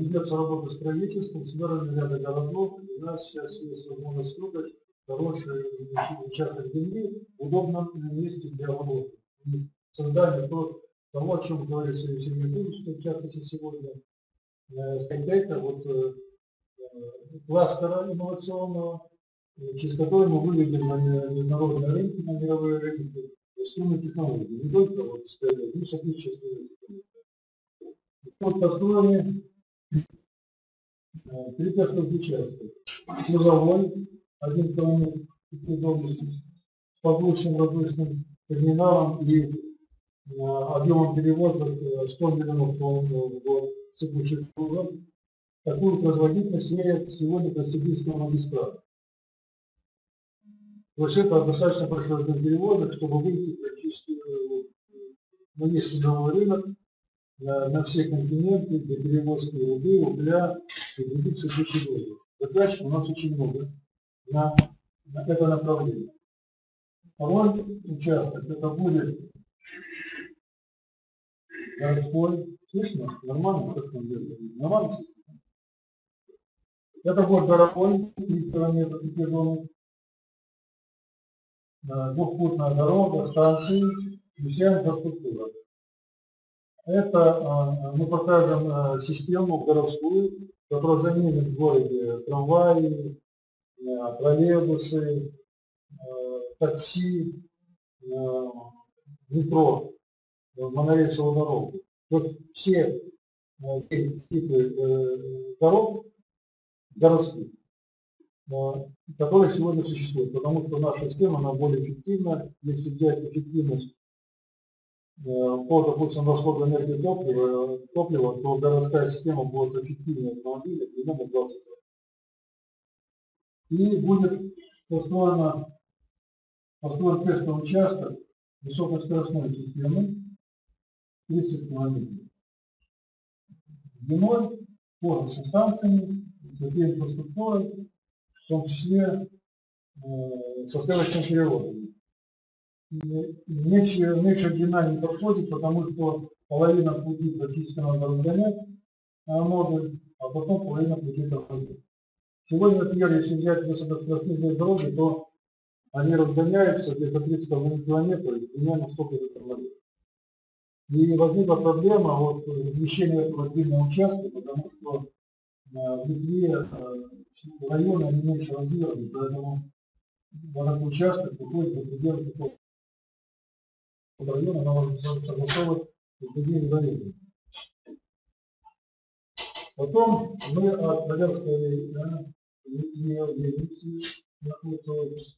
Ведется работа с правительством, с мэрами ряда городов. У нас сейчас есть возможность выбрать хороший участок земли в удобном месте для работы. Создание того, о чем говорится в земледельческой частности сегодня, скайдейта, вот кластера инновационного, через который мы выведем на международные рынки, на мировые рынки, суммы технологий. Не только вот скайдейт, но и соответствующие технологии. Вот построены 3 участка. Лузовой, 1 километр, с полученным различным терминалом и объемом перевозок 100 миллионов тонн в год текущих грузов. Такую производительность меряет сегодня Транссибирская магистраль. То есть это достаточно большой объем перевозок, чтобы выйти практически на весь мировой рынок, на все континенты, для перевозки руды, угля и других следующих грузов. Заказчиков у нас очень много на это направление. А вот участок, это будет городской, слышно? Нормально, как там делают? Нормально? Это будет городской, 3 километра протяженной, двухпутная дорога, станции и вся инфраструктура. Это мы покажем систему городскую, которая заменит в городе трамваи, троллейбусы, такси, метро, монорельсовую дорогу. Вот все типы дорог городских, которые сегодня существуют, потому что наша схема, она более эффективна. Если взять эффективность по, допустим, расходу энергии топлива, то городская система будет эффективнее автомобиля примерно 20 раз. И будет построен тестовый участок высокоскоростной системы 30 километров. Длиной, порт со станциями, такие инфраструктуры, в том числе со следующим переводом. Меньше длина не подходит, потому что половина пути практически надо разгонять ноды, а потом половина пути проходит. Сегодня, например, если взять высокоскоростные дороги, то они разгоняются где-то 30 километров, примерно столько же километров. И возникла проблема вот размещения этого длинного участка, потому что в Литве района не меньше размеров, поэтому городской участок выходит за пределы района, она может согласовывать другие районы. Потом мы от Полярской Литве находится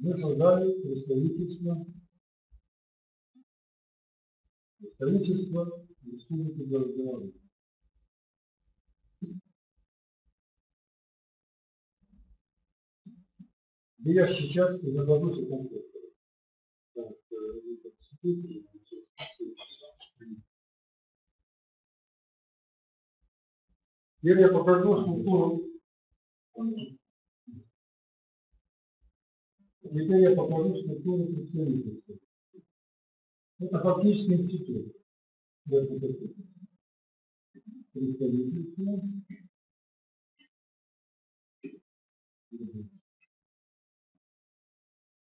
мы создали представительство Республики Беларусь. Я сейчас зададусь о конкретно. Теперь я покажу структуру. Представительства. Это фактически институт. Представительство.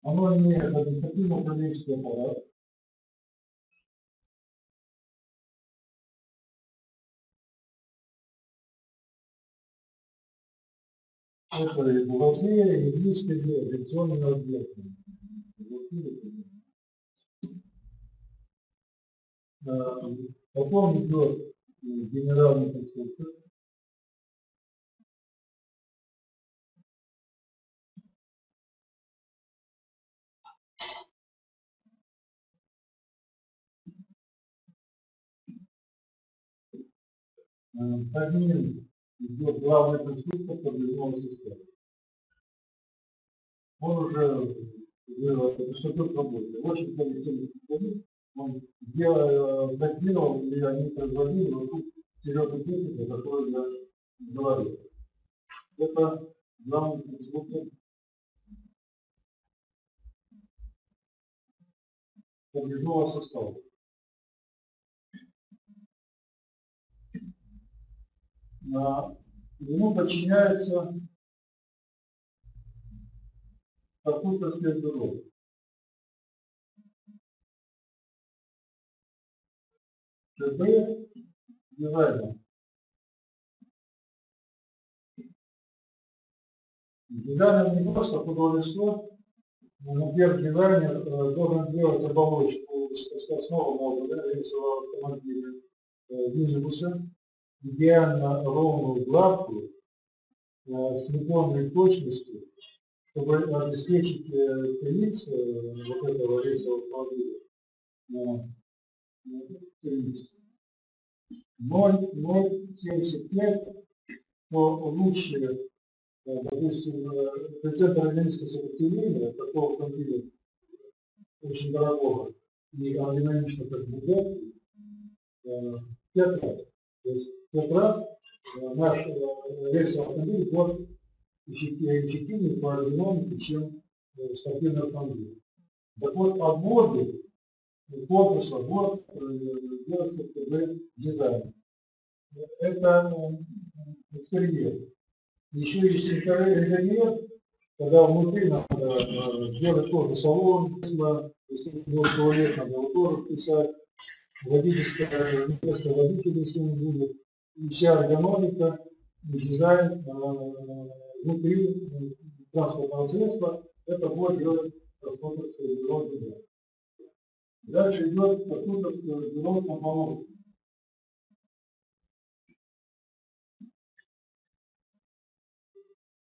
Оно имеет административно-управленческий аппарат. Это и бухгалтерия, и юристы, и организационные объекты. Потом идет генеральный консультор. Под ним идет главный конструктор подвижного системы. Он уже приступил к работе. Очень коллективный специалист. Он датировал, и они производили вот тут серьезную технику, которую я говорил. Это главный конструктор подвижного состава. Ему подчиняется конструкторское бюро. ЧБ дизайна. Дизайнер не просто художество, но, например, дизайнер должен делать оболочку скоростного модуля, рельсового автомобиля, визуса. идеально ровную гладкую, с неполной точностью, чтобы обеспечить конец вот этого рельсового подвода. 0,075 лучше, допустим, коэффициент равнинского сопротивления такого компьютера очень дорогого и аэродинамично как бюджет 5 раз. То есть 5 раз наш рельсовый автомобиль будет эффективнее по аэродинамике, чем спортивный автомобиль. Так вот, обводы корпуса вот делается ТБ дизайн. Это эксперимент. Еще есть эксперимент, когда внутри надо делать тоже салон, если туалет надо тоже писать, водительское место водителя, если он будет, и вся эргономика, и дизайн внутри транспортного средства, это будет делать просмотровское бюро дизайн. Дальше идет просмотровское бюро компонентов.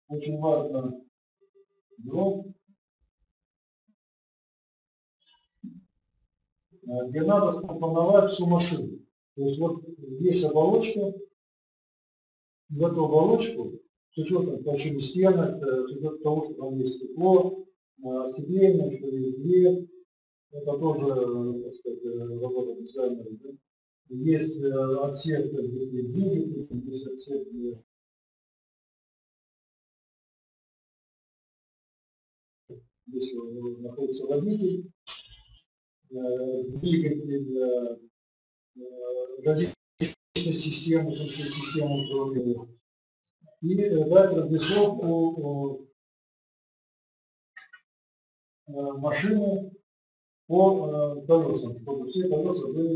Очень важно бюро. Где надо скомпоновать всю машину. То есть вот есть оболочка, в эту оболочку, с учетом толщины стенок, с учетом того, что там есть стекло, остекление, что есть дверь, это тоже, так сказать, работа дизайнера. Да? Есть отсек, где двигатель, есть отсек, где здесь находится водитель. Двигатель, различные системы, системы управления. И дать развесовку машины по колесам, чтобы все колеса были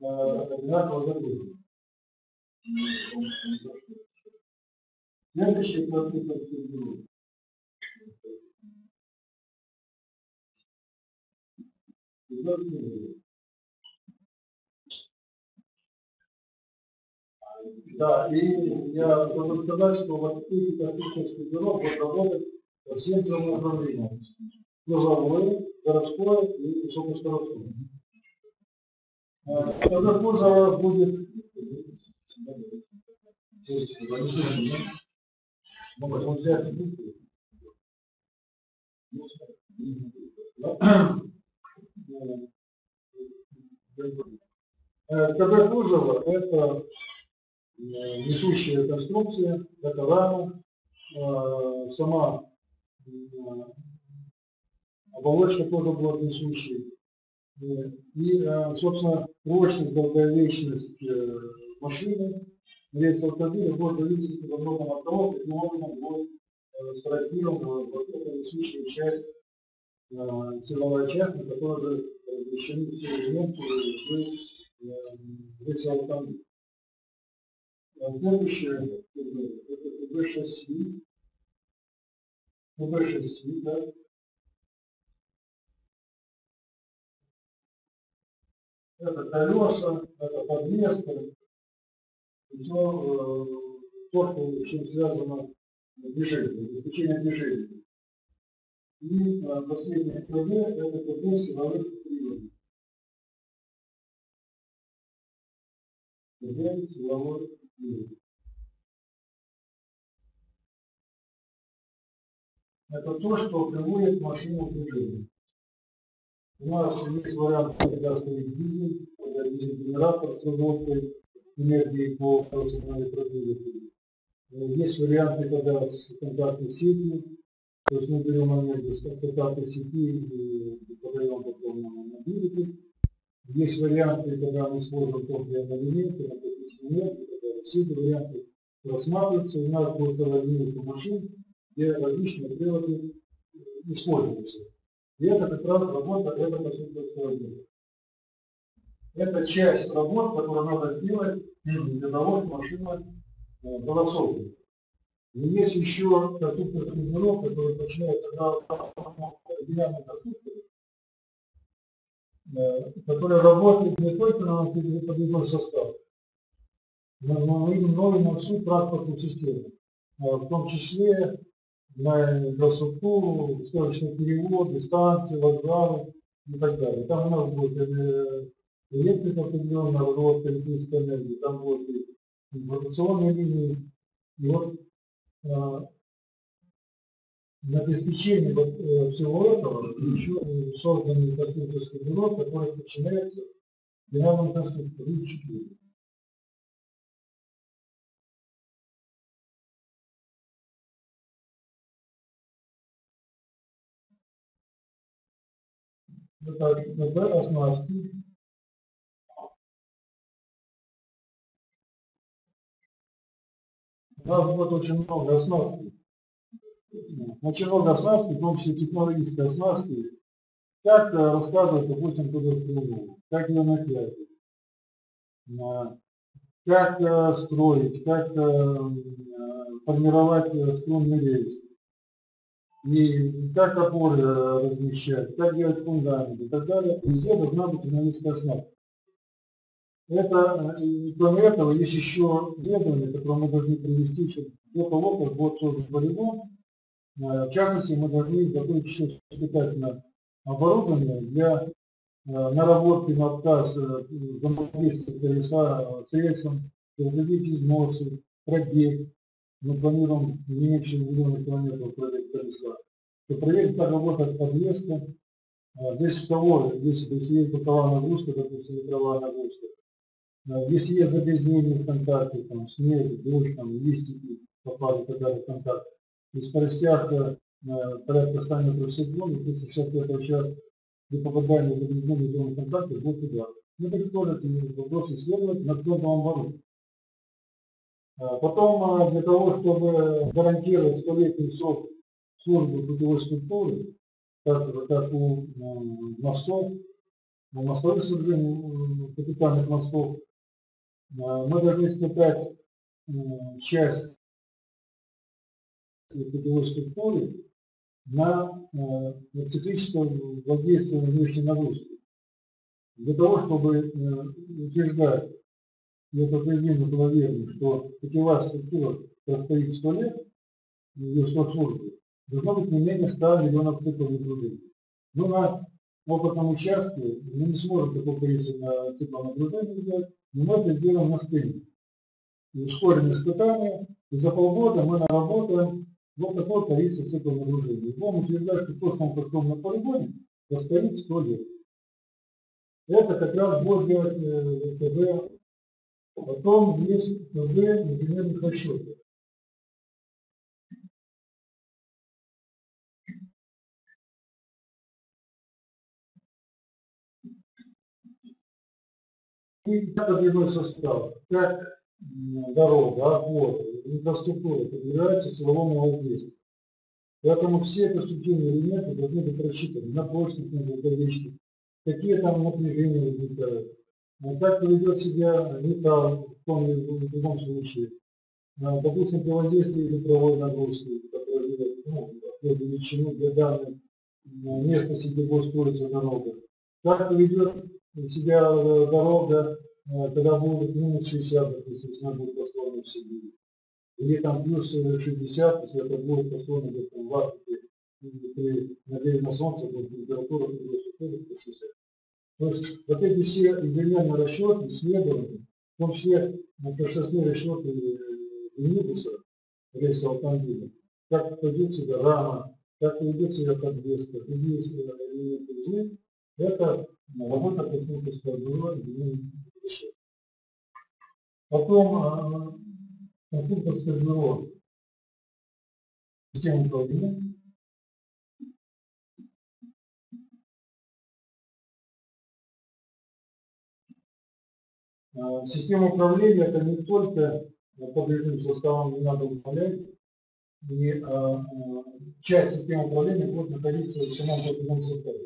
одинаково загружены. Следующий процесс. Да, и я хочу сказать, что вот эти конструкторские бюро будут работать по всем трем направлениям. Грузовое, городское и высокоскоростное. Когда грузовое будет... КБ кузова – это несущая конструкция, это рама, сама оболочка тоже была несущей. И, собственно, прочность, долговечность машины, весь автомобиль будет зависеть во многом от того, как можно будет спроектировать вот эту несущую часть, силовая часть, на которой размещены все элементы в рельсовом автомобиле. Следующее это ТБ шасси. ТБ шасси, да. Это колеса, это подвеска, все то, с чем связано движение, обеспечение движения. И последнее КБ это КБ силовых приводов. КБ силовых приводов. Это то, что приводит машину к движению. У нас есть вариант, когда стоит дизель, когда есть генератор с выработкой энергии по колесной продвижению. Есть варианты, когда с контактной сетью. То есть мы берем энергию с контактной сети и подаем потом на двигатель. Есть варианты, когда мы используем топливные элементы, энергетические энергии, когда все эти варианты рассматриваются, у нас будет несколько машин, где различные приводы используются. И это как раз работа этого субъекта. Это часть работ, которую надо сделать для того, чтобы машина была создана. И есть еще конструкторский бюро, который начинает отдельно конструкторы, который работает не только на подвижной состав, новый маршрут транспортной системы, в том числе на инфраструктуру, скоростной перевод, станции, вокзалы и так далее. Там у нас будет электрика определенная, разработка электрической энергии, там будут информационные линии. И вот на обеспечение всего этого еще создан инфраструктурный бюро, который подчиняется финансовой инфраструктуре. Это оснастки. У нас будет очень много оснастки. Очень много оснастки, в том числе технологической оснастки. Как рассказывать, допустим, кто-то, как ее напрягать, как строить, как формировать струнный рельс. И как опоры размещать, как делать фундамент и так далее, везде должна быть технологическая основа. Кроме этого, есть еще исследования, которые мы должны привести еще до того, как будет создан полигон. В частности, мы должны готовить еще испытательное оборудование для наработки на отказ взаимодействия колеса с рельсом, производить износы, пробег. Мы планируем не меньше миллиона километров проверить колеса. Проверить, как работает подвеска. Здесь того, если есть боковая нагрузка, допустим, ветровая нагрузка. Если есть загрязнение в контакте, там, снег, дождь, там, листики попали тогда в контакт. При скоростях порядка 100 метров в секунду, 360 метров в час, при попадании в загрязненную зону контакта будет удар. Но это тоже вопрос исследовать на твердом оборудовании. Потом, для того, чтобы гарантировать столетний срок службы путевой структуры, как у мостов, у мостовых сооружений, капитальных мостов, мы должны испытать часть путевой структуры на циклическом воздействии внешней нагрузки. Для того, чтобы утверждать, и это предельно было верно, что путевая структура простоит 100 лет, ее срок службы, должно быть не менее 100 миллионов циклов наблюдений. Но на опытном участке мы не сможем такого количества циклов наблюдений взять, но мы это делаем на спине. Ускоренные испытания, и за полгода мы наработаем вот такое количество циклов наблюдений. И будем утверждать, что то, что мы построим на полигоне, простоит 100 лет. Это как раз будет делать. Потом есть ТВ инженерных расчетов. И подвижной состав, как дорога, опора, инфраструктура подвергаются силовому воздействию. Поэтому все конструктивные элементы должны быть рассчитаны на площадь, на долговечность, какие там напряжения возникают. Как поведет себя металл в том или другом случае, допустим, при воздействии ветровой нагрузки, которая ведет величину для данной местности, где будет строиться дорога. Как поведет себя дорога, когда будут минус 60, допустим, если она будет послана в Сибири, или там плюс 60, если это будет послана в Африке, или при нагреве на солнце, то температура будет 60. То есть вот эти все элементарные расчеты, исследования, в том числе шоссейные расчеты минибуса, рельса автомобиля, как поведет себя рама, как поведет себя подвеска, другие элементы узлы, это работа конструкторского бюро инженерных решений. Потом конструкторское бюро системы управления. Система управления – это не только подвижным составом, не надо управлять, и часть системы управления будет находиться в самом подвижном составе.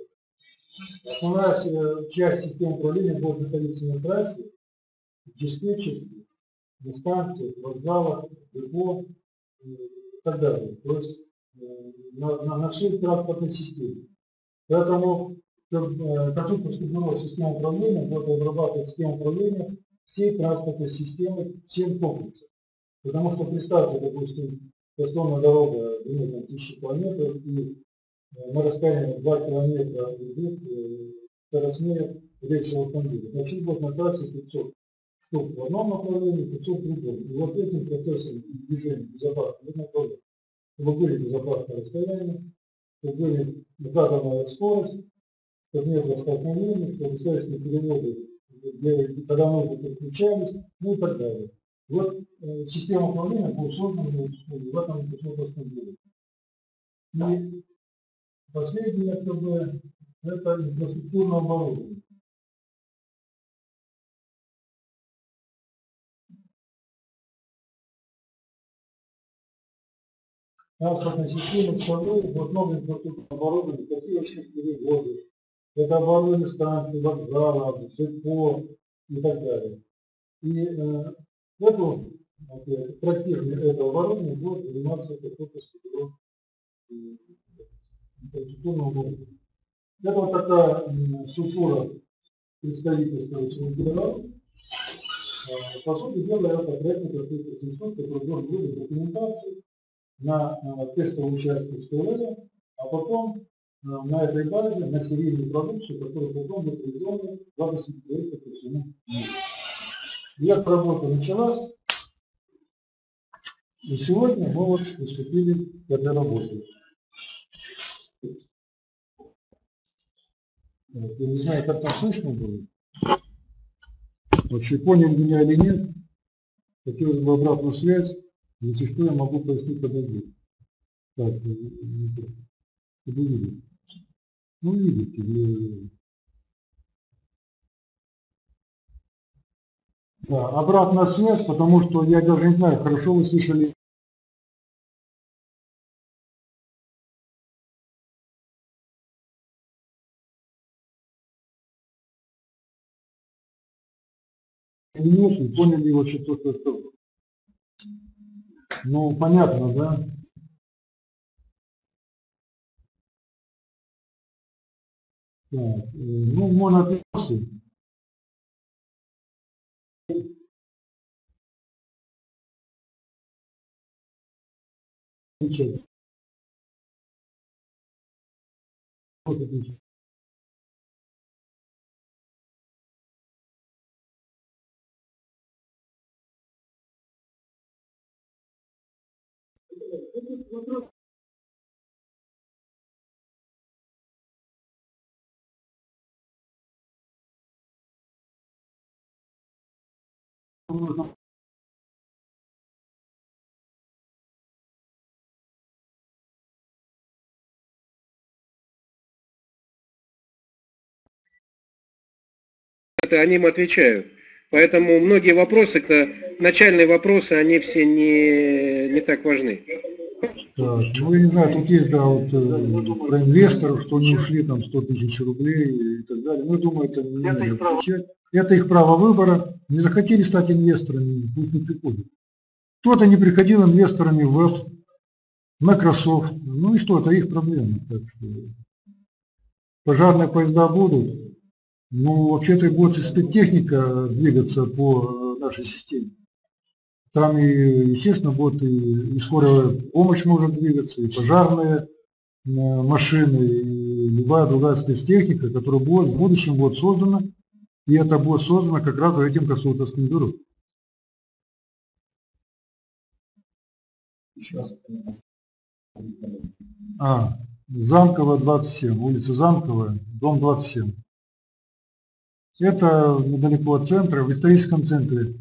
Основная часть системы управления будет находиться на трассе, в диспетчерстве, на станциях, вокзалах, депо и так далее. То есть на всей транспортной системе. Поэтому конструкторское бюро системы управления будет разрабатывать систему управления всей транспортной системы, всем комплексом. Потому что представьте, допустим, основная дорога длиной 1000 километров, и на расстоянии 2 километра идет скоростные рельсы автомобиля. Значит, вот на трассе 500 штук в одном направлении, 500 в другом. И вот этим процессом движения безопасного направления вы были безопасное расстояние, вы были указанная скорость, чтобы не было столкновений, чтобы скоростные переводы давно переключались, ну и так далее. Вот система управления была создана в этом 1900 году. И последнее, это инфраструктурное оборудование. Транспортная система составляет в основном инфраструктурное оборудование парковочных перевозов. Это оборудование станции, вокзала, депо и так далее. И проектирование этого оборудования будет заниматься какой-то структурой инфраструктурного оборудования. Это вот такая структура представительства СУГРА. По сути дела, это проектный проектный институт, который должен выдать документацию на тестовом участке СКЛЭ, а потом на этой базе, на серийную продукцию, которая потом будет приведена в 20 проектов по всему миру. И как работа началась, и сегодня мы вот приступили к этой работе. Я не знаю, как там слышно было. Вообще понял меня или нет, хотелось бы обратную связь, если что, я могу пояснить подожди. Так, чтобы видеть. Ну, видите, да, обратная связь, потому что я даже не знаю, хорошо вы слышали. И поняли вообще то, что я сказал. Ну, понятно, да? Так, ну, моноперсы. Вопрос. Это они им отвечают. Поэтому многие вопросы, это начальные вопросы, они все не так важны. Так, ну я не знаю, тут есть, да, вот про инвесторов, что они ушли там 100 тысяч рублей и так далее. Ну, я думаю, это не надо отвечать. Это их право выбора. Не захотели стать инвесторами, пусть не приходят. Кто-то не приходил инвесторами в Apple, Microsoft, ну и что, это их проблема. Так что пожарные поезда будут, но вообще-то будет и спецтехника двигаться по нашей системе. Там, и, естественно, будет и скорая помощь может двигаться, и пожарные машины, и любая другая спецтехника, которая будет, в будущем будет создана, и это будет создано как раз этим консультантским бюро. Замковая, 27, улица Замковая, дом 27. Это недалеко от центра, в историческом центре.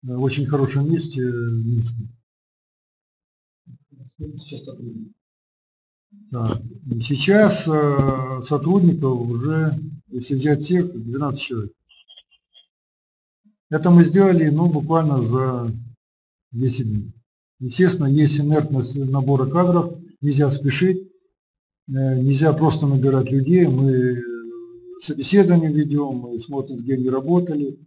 В очень хорошем месте в Минске. Так, сейчас сотрудников уже, если взять всех, 12 человек. Это мы сделали, ну, буквально за 10 дней. Естественно, есть инертность набора кадров, нельзя спешить, нельзя просто набирать людей. Мы собеседование ведем, мы смотрим, где они работали.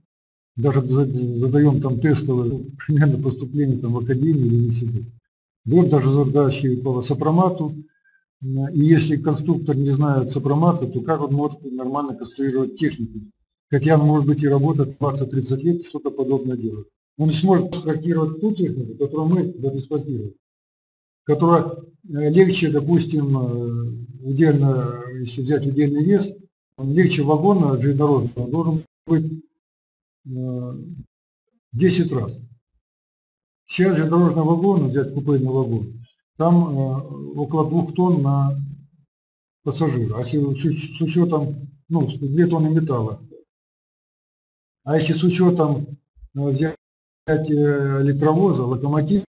Даже задаем там тестовое примерно поступление там, в академию или институт. Вот даже задачи по сопромату. И если конструктор не знает сопромата, то как он может нормально конструировать технику, хотя он может быть и работает 20-30 лет, что-то подобное делает. Он не сможет трактировать ту технику, которую мы эксплуатируем, которая легче, допустим, удельно, если взять удельный вес, он легче вагона железнодорожного, он должен быть 10 раз. Сейчас железнодорожный вагон, взять купейный вагон, там около 2 тонн на пассажира, а если с учетом, ну, 2 тонны металла. А если с учетом взять электровоза, локомотива,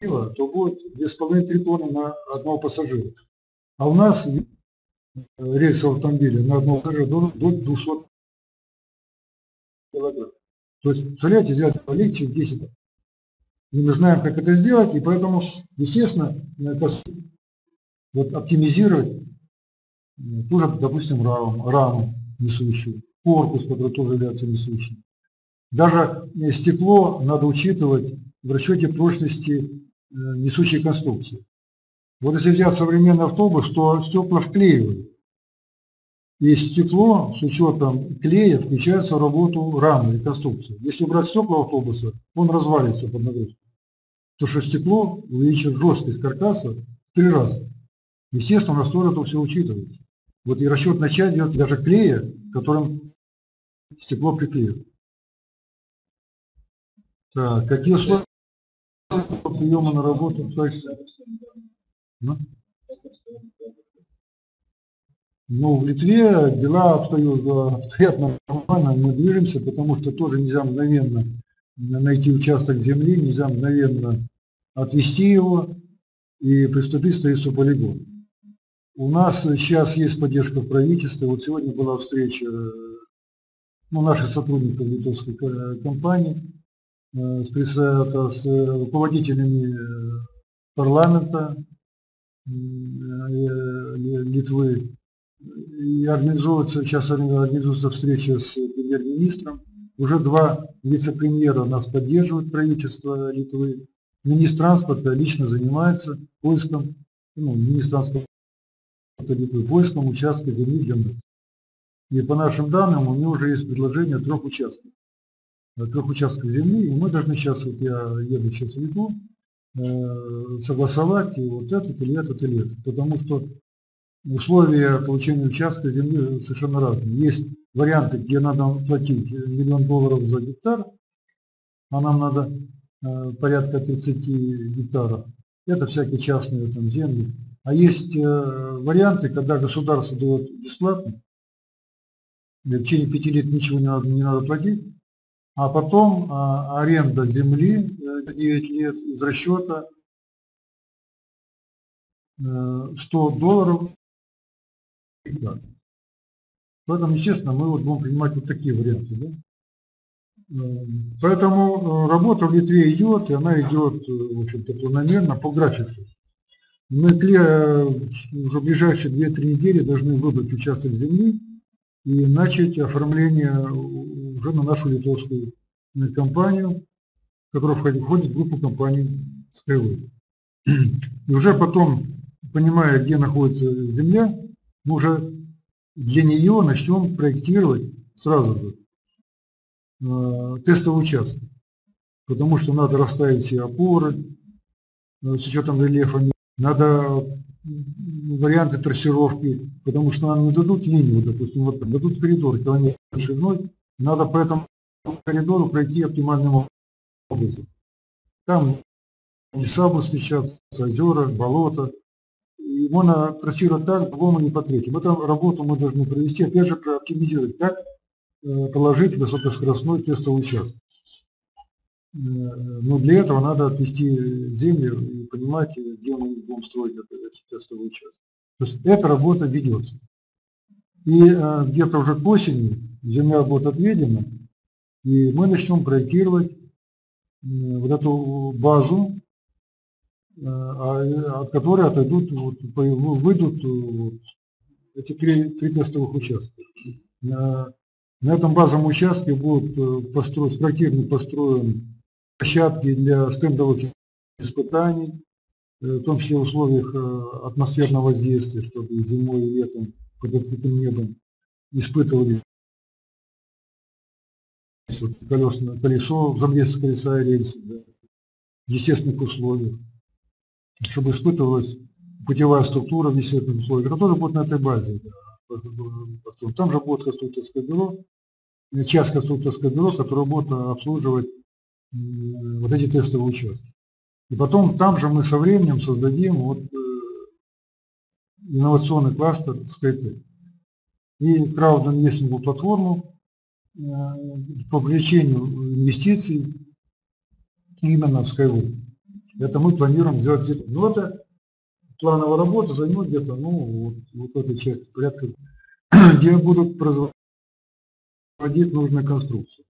то будет 2,5-3 тонны на одного пассажира. А у нас рельсы автомобиля на одного пассажира до 200 килограмм. То есть, представляете, взять полегче в 10 тонн. И мы знаем, как это сделать, и поэтому, естественно, вот оптимизировать тоже, допустим, раму несущую, корпус, который тоже является несущим. Даже стекло надо учитывать в расчете прочности несущей конструкции. Вот если взять современный автобус, то стекла вклеивают. И стекло с учетом клея включается в работу рамы и конструкции. Если убрать стекла автобуса, он развалится под нагрузкой. Потому что стекло увеличит жесткость каркаса в 3 раза. Естественно, у нас тоже это все учитывается. Вот и расчетная часть делает даже клея, которым стекло приклеивают. Так, какие условия приема на работу? Ну, в Литве дела обстоят нормально, мы движемся, потому что тоже нельзя мгновенно найти участок земли, нельзя мгновенно отвести его и приступить к строительству полигона. У нас сейчас есть поддержка правительства. Вот сегодня была встреча, ну, наших сотрудников литовской компании с руководителями парламента Литвы. И сейчас организуется встреча с премьер-министром. Уже 2 вице-премьера нас поддерживают, правительство Литвы. Министр транспорта лично занимается поиском, ну, министр транспорта Литвы, поиском участка земли для нас. И по нашим данным у него уже есть предложение 3 участков. 3 участков земли, и мы должны сейчас, вот я еду сейчас в Литву, согласовать и вот этот, или этот, или этот. Потому что условия получения участка земли совершенно разные. Есть варианты, где надо платить $1 миллион за гектар, а нам надо порядка 30 гектаров. Это всякие частные там земли. А есть варианты, когда государство дает бесплатно, в течение 5 лет ничего не надо платить, а потом аренда земли 9 лет из расчета $100. Да. Поэтому, естественно, мы вот будем принимать вот такие варианты. Да? Поэтому работа в Литве идет, и она идет, в общем-то, планомерно по графику. Мы уже в ближайшие 2-3 недели должны выбрать участок земли и начать оформление уже на нашу литовскую компанию, которая входит в группу компаний Skyway. И уже потом, понимая, где находится земля, мы уже для нее начнем проектировать сразу же тестовый участок. Потому что надо расставить все опоры с учетом рельефа, надо варианты трассировки, потому что нам не дадут линию, допустим, вот дадут коридор километр шириной, надо по этому коридору пройти оптимальным образом. Там леса будут встречаться, озера, болота. И можно трассировать так, по-другому не по-третьим. Эту работу мы должны провести, опять же, прооптимизировать, как положить высокоскоростной тестовый участок. Но для этого надо отвести землю и понимать, где мы будем строить этот тестовый участок. То есть эта работа ведется. И где-то уже к осени земля будет отведена, и мы начнем проектировать вот эту базу, от которой отойдут, выйдут эти 3 тестовых участка. На этом базовом участке будут построены площадки для стендовых испытаний, в том числе в условиях атмосферного воздействия, чтобы зимой и летом под открытым небом, испытывали колесо, замес колеса и рельсы, да, в естественных условиях, чтобы испытывалась путевая структура в естественных условиях. Она тоже будет на этой базе. Да. Там же будет конструкторское бюро, часть конструкторского бюро, которое будет обслуживать вот эти тестовые участки. И потом там же мы со временем создадим вот инновационный кластер SkyTech и краудинвестинговую платформу по привлечению инвестиций именно в Skyway. Это мы планируем сделать. Но это плановая работа займет где-то, вот в этой части порядка, где будут производить нужные конструкции.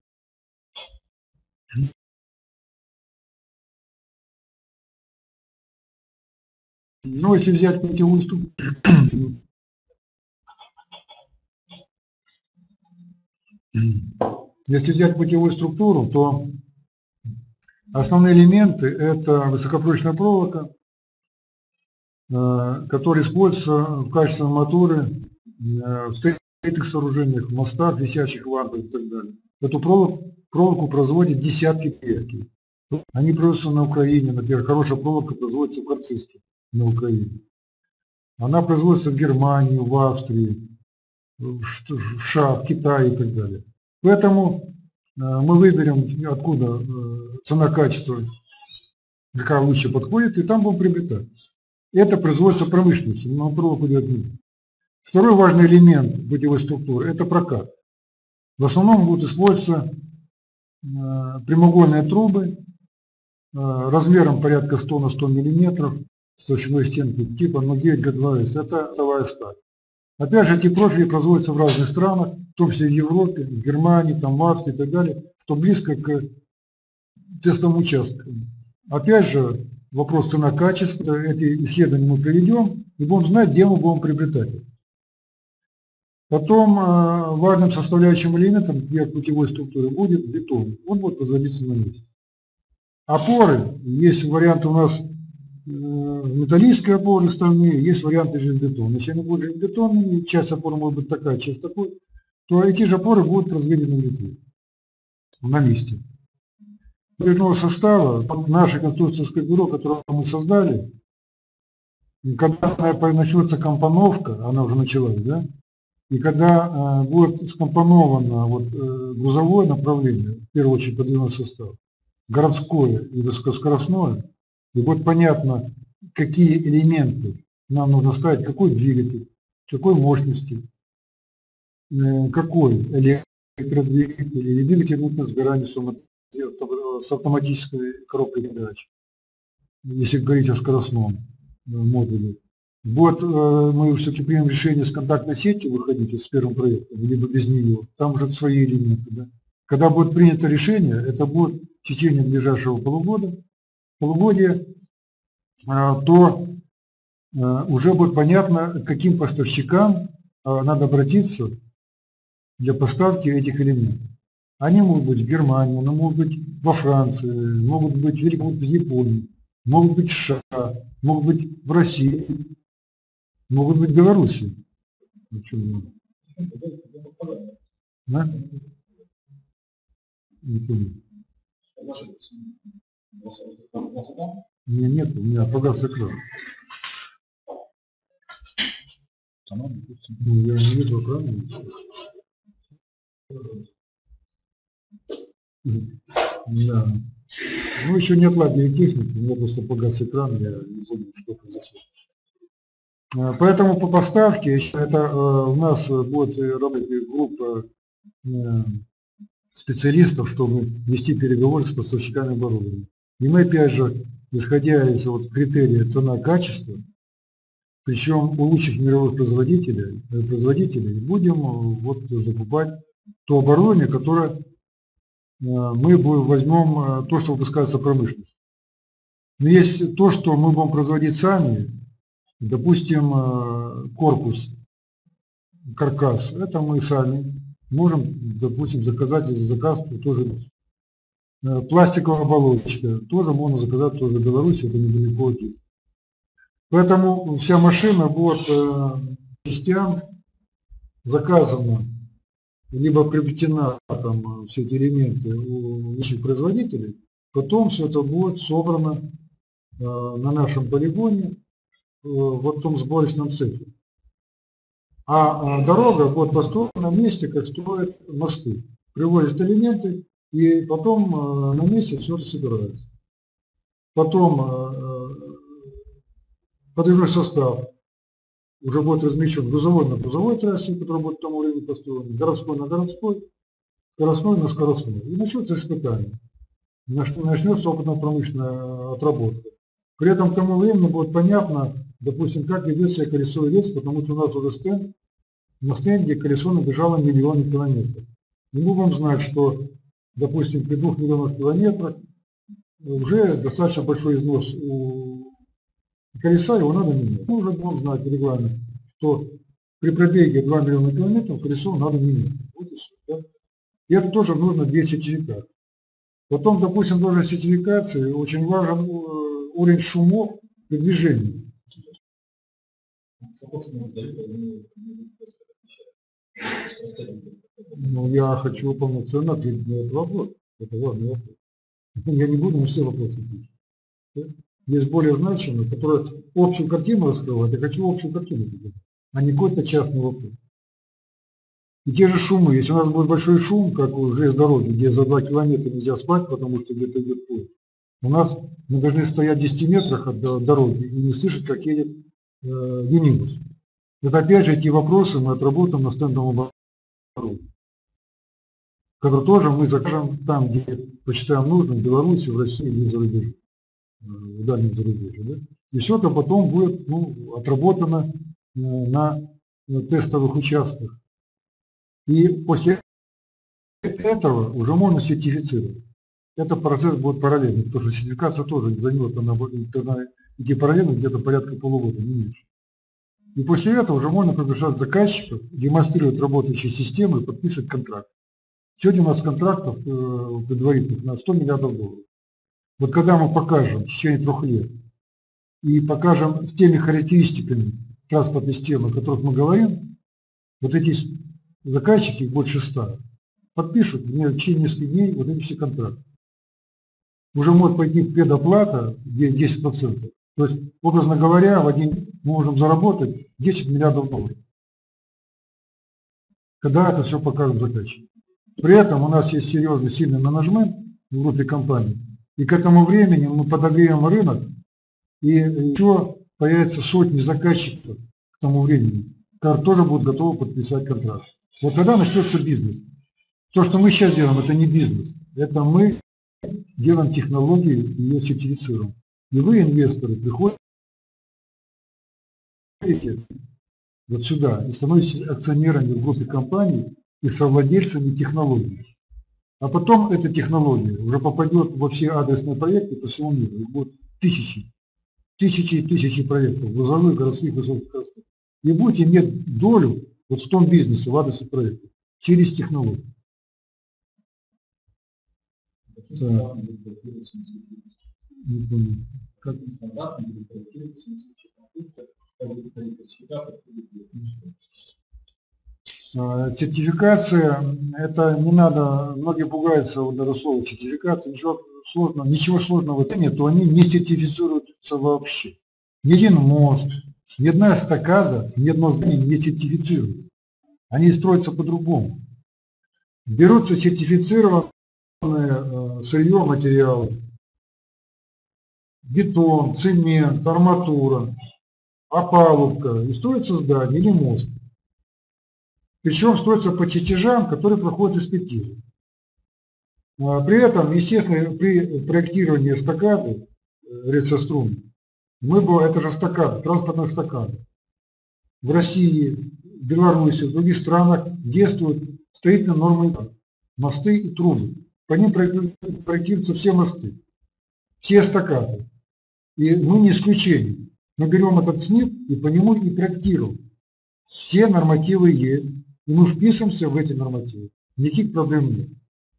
Ну, если взять путевую структуру, то основные элементы — это высокопрочная проволока, которая используется в качестве арматуры в строительных сооружениях, в мостах, висящих лампах и так далее. Эту проволоку производят десятки предприятий. Они производятся на Украине, например, хорошая проволока производится в Харцизске. На Украине. Она производится в Германии, в Австрии, в США, в Китае и так далее. Поэтому мы выберем, откуда цена-качество, какая лучше подходит, и там будем приобретать. Это производится промышленностью, но проволоку делать не будем. Второй важный элемент путевой структуры – это прокат. В основном будут использоваться прямоугольные трубы размером порядка 100 на 100 мм, с толщиной стенки типа 0,9Г2С, это сталь. Опять же, эти профили производятся в разных странах, в том числе в Европе, в Германии, там, в Австрии и так далее, что близко к тестовым участкам. Опять же, вопрос цена-качества, эти исследования мы проведем и будем знать, где мы будем приобретать. Потом важным составляющим элементом для путевой структуры будет бетон, он будет производиться на месте. Опоры, есть варианты у нас металлические опоры стальные, есть варианты железобетона. Если они будут железобетонными, часть опоры может быть такая, часть такой, то эти же опоры будут произведены в Литве, на месте. Подвижного состава, наше конструкторское бюро, которое мы создали, когда начнется компоновка, она уже началась, да, и когда будет скомпоновано грузовое направление, в первую очередь подвижной состав, городское и высокоскоростное, и вот понятно, какие элементы нам нужно ставить, какой двигатель, какой мощности, какой электродвигатель или двигатель внутреннего сгорания с автоматической коробкой передач, если говорить о скоростном модуле. Вот мы все-таки примем решение с контактной сетью выходить из первого проекта, либо без нее, там уже свои элементы. Да? Когда будет принято решение, это будет в течение ближайшего полугодия, то уже будет понятно, к каким поставщикам надо обратиться для поставки этих элементов. Они могут быть в Германии, они могут быть во Франции, могут быть в Японии, могут быть в США, могут быть в России, могут быть в Беларуси. Да? Не помню. Нет, у меня погас экран. Я не вижу экран. Да. Ну, еще нет ладной техники, у меня просто погас экран, я не помню, что произошло. Поэтому по поставке, это у нас будет работать группа специалистов, чтобы вести переговоры с поставщиками оборудования. И мы опять же, исходя из критерия цена-качество, причем у лучших мировых производителей, будем закупать то оборудование, которое мы возьмем, то, что выпускается промышленность. Но есть то, что мы будем производить сами, допустим, каркас, это мы сами можем, допустим, заказать заказ тоже. Пластиковая оболочка тоже можно заказать в Беларуси, это недалеко от них. Поэтому вся машина будет частям заказана либо приобретена там все эти элементы у наших производителей, потом все это будет собрано на нашем полигоне, в том сборочном цехе. А дорога будет построена на месте, как строят мосты. Привозят элементы, и потом на месте все это собирается. Потом подвижной состав уже будет размещен грузовой на грузовой трассе, которая будет к тому времени построена, городской на городской, скоростной на скоростной. И начнется испытание, начнется опытно-промышленная отработка. При этом к тому времени будет понятно, допустим, как ведет себя колесо и вес, потому что у нас уже стенд, на стенде колесо набежало миллионы километров. И мы будем знать, что, допустим, при 2 миллионах километрах уже достаточно большой износ у колеса, его надо менять. Мы уже будем знать регламент, что при пробеге 2 миллиона километров колесо надо менять. Вот и все, да? И это тоже нужно для сертификации. Потом, допустим, даже сертификации очень важен уровень шумов при движении. Ну, я хочу полноценно ответить на этот вопрос. Это важный вопрос. Я не буду на все вопросы отвечать. Есть более значимые, которые общую картину раскрывают. Я хочу общую картину показать, а не какой-то частный вопрос. И те же шумы. Если у нас будет большой шум, как у железнодороги, где за 2 километра нельзя спать, потому что где-то идет поезд, у нас мы должны стоять в 10 метрах от дороги и не слышать, как едет юнибус. Это опять же эти вопросы мы отработаем на стендовом оборудовании, который тоже мы закажем там, где посчитаем нужным, в Беларуси, в России или за рубежом, в дальнем зарубежье. Да? И все это потом будет отработано на тестовых участках. И после этого уже можно сертифицировать. Этот процесс будет параллельный, потому что сертификация тоже за него должна идти параллельно, где-то порядка полугода, не меньше. И после этого уже можно приглашать заказчиков, демонстрировать работающие системы и подписывать контракт. Сегодня у нас контрактов предварительных на 100 миллиардов долларов. Вот когда мы покажем в течение 3 лет и покажем с теми характеристиками транспортной системы, о которых мы говорим, вот эти заказчики, их больше 100, подпишут в течение нескольких дней вот эти все контракты. Уже может пойти предоплата 10%. То есть, образно говоря, в один мы можем заработать 10 миллиардов долларов, когда это все покажут заказчики. При этом у нас есть серьезный, сильный менеджмент в группе компаний. И к этому времени мы подогреем рынок, и еще появятся сотни заказчиков к тому времени, которые тоже будут готовы подписать контракт. Вот тогда начнется бизнес. То, что мы сейчас делаем, это не бизнес. Это мы делаем технологию и ее сертифицируем. И вы, инвесторы, приходите вот сюда и становитесь акционерами в группе компаний и совладельцами технологий. А потом эта технология уже попадет во все адресные проекты по всему миру. Их будут тысячи, тысячи и тысячи проектов, грузовых, городских, высокоскоростных. И будете иметь долю вот в том бизнесе, в адресе проекта, через технологию. Да. Не понял. Как стандартно будет проектироваться, как будет сертификация, как будет сертификация, это не надо, многие пугаются вот этого слова сертификация, ничего сложного это нет, то они не сертифицируются вообще. Ни один мост, ни одна эстакада, ни одно здание не сертифицируют. Они строятся по-другому. Берутся сертифицированные сырье, материалы, бетон, цемент, арматура, опалубка, и строится здание или мост. Причем строится по чертежам, которые проходят инспектирование. При этом, естественно, при проектировании эстакады рельсоструны, это же эстакада, транспортная эстакада. В России, Беларуси, в других странах действуют строительные нормы, мосты и трубы. По ним проектируются все мосты, все эстакады. И мы не исключение. Мы берем этот СНИП и по нему и проектируем. Все нормативы есть. И мы вписываемся в эти нормативы. Никаких проблем нет.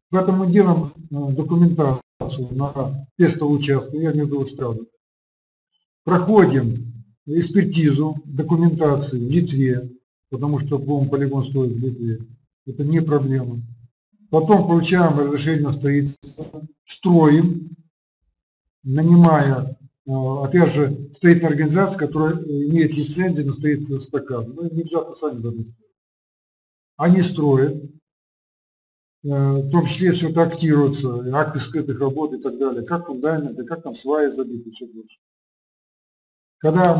Поэтому мы делаем документацию на тестовый участок, я имею в виду эстраду. Проходим экспертизу документации в Литве, потому что полигон стоит в Литве. Это не проблема. Потом получаем разрешение на строительство, строим, нанимая, опять же, строительная организация, которая имеет лицензию на строительство эстакад. Мы не обязательно сами должны строить. Они строят, в том числе все это актируется, акты скрытых работ и так далее, как фундаменты, как там сваи забиты и все больше. Когда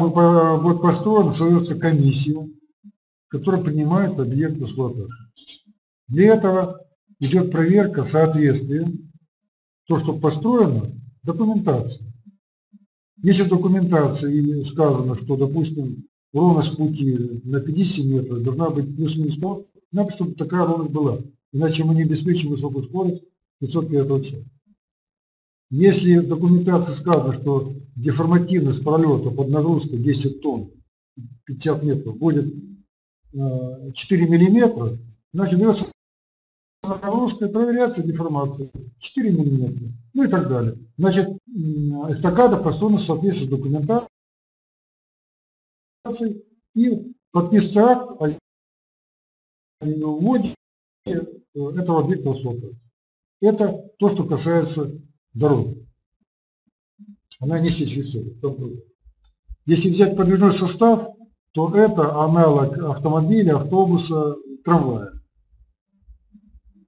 будет построена, создается комиссия, которая принимает объект в эксплуатацию. Для этого идет проверка соответствия, то, что построено, документации. Если в документации сказано, что, допустим, ровность пути на 50 метров должна быть плюс-минус 100, надо, чтобы такая ровность была, иначе мы не обеспечим высокую скорость 500 км/ч. Если в документации сказано, что деформативность пролета под нагрузкой 10 тонн, 50 метров, будет 4 мм, значит, берется нагрузка и проверяется деформация 4 мм, ну и так далее. Значит, эстакада построена в соответствии с документацией, и подписывается акт о вводе этого объекта в эксплуатацию. Это то, что касается дороги. Она не сертифицирована. Если взять подвижной состав, то это аналог автомобиля, автобуса, трамвая.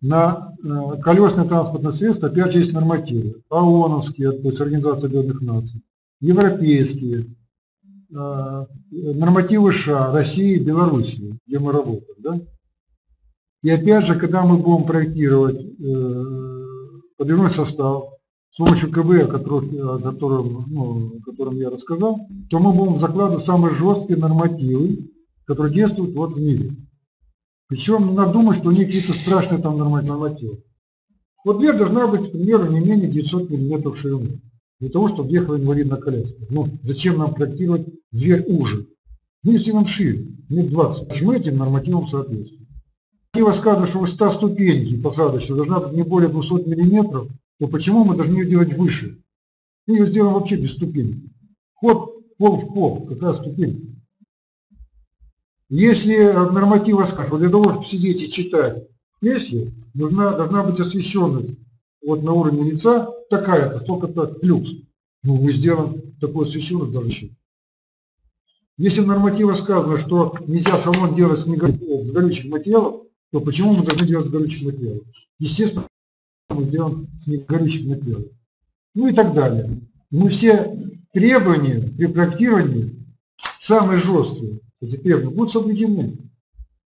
На колесное транспортное средство опять же есть нормативы. ООНовские, то есть Организация Объединенных Наций, европейские, нормативы США, России, Белоруссии, где мы работаем. Да? И опять же, когда мы будем проектировать подвижной состав с помощью КБ, о котором я рассказал, то мы будем закладывать самые жесткие нормативы, которые действуют вот в мире. Причем надо думать, что у них какие-то страшные там нормативы. Вот дверь должна быть, к примеру, не менее 900 мм в ширину, для того, чтобы въехала инвалидная коляска. Ну, зачем нам проектировать дверь уже? Ну, если нам шире, метр 20. Почему этим нормативам соответствует? Если вы сказали, что высота ступеньки посадочной должна быть не более 200 мм, то почему мы должны ее делать выше? Мы ее сделаем вообще без ступеньки. Ход пол в пол, какая ступенька? Если нормативы скажут, для того, чтобы сидеть и читать, если должна быть освещенность вот на уровне лица такая-то, только-то люкс. Ну, мы сделаем такую освещенность даже еще. Если в нормативе сказано, что нельзя салон делать с горючих материалов, то почему мы должны делать с горючих материалов? Естественно, мы делаем с негорючих материалов. Ну и так далее. Мы все требования при проектировании самые жесткие. Теперь будут соблюдены.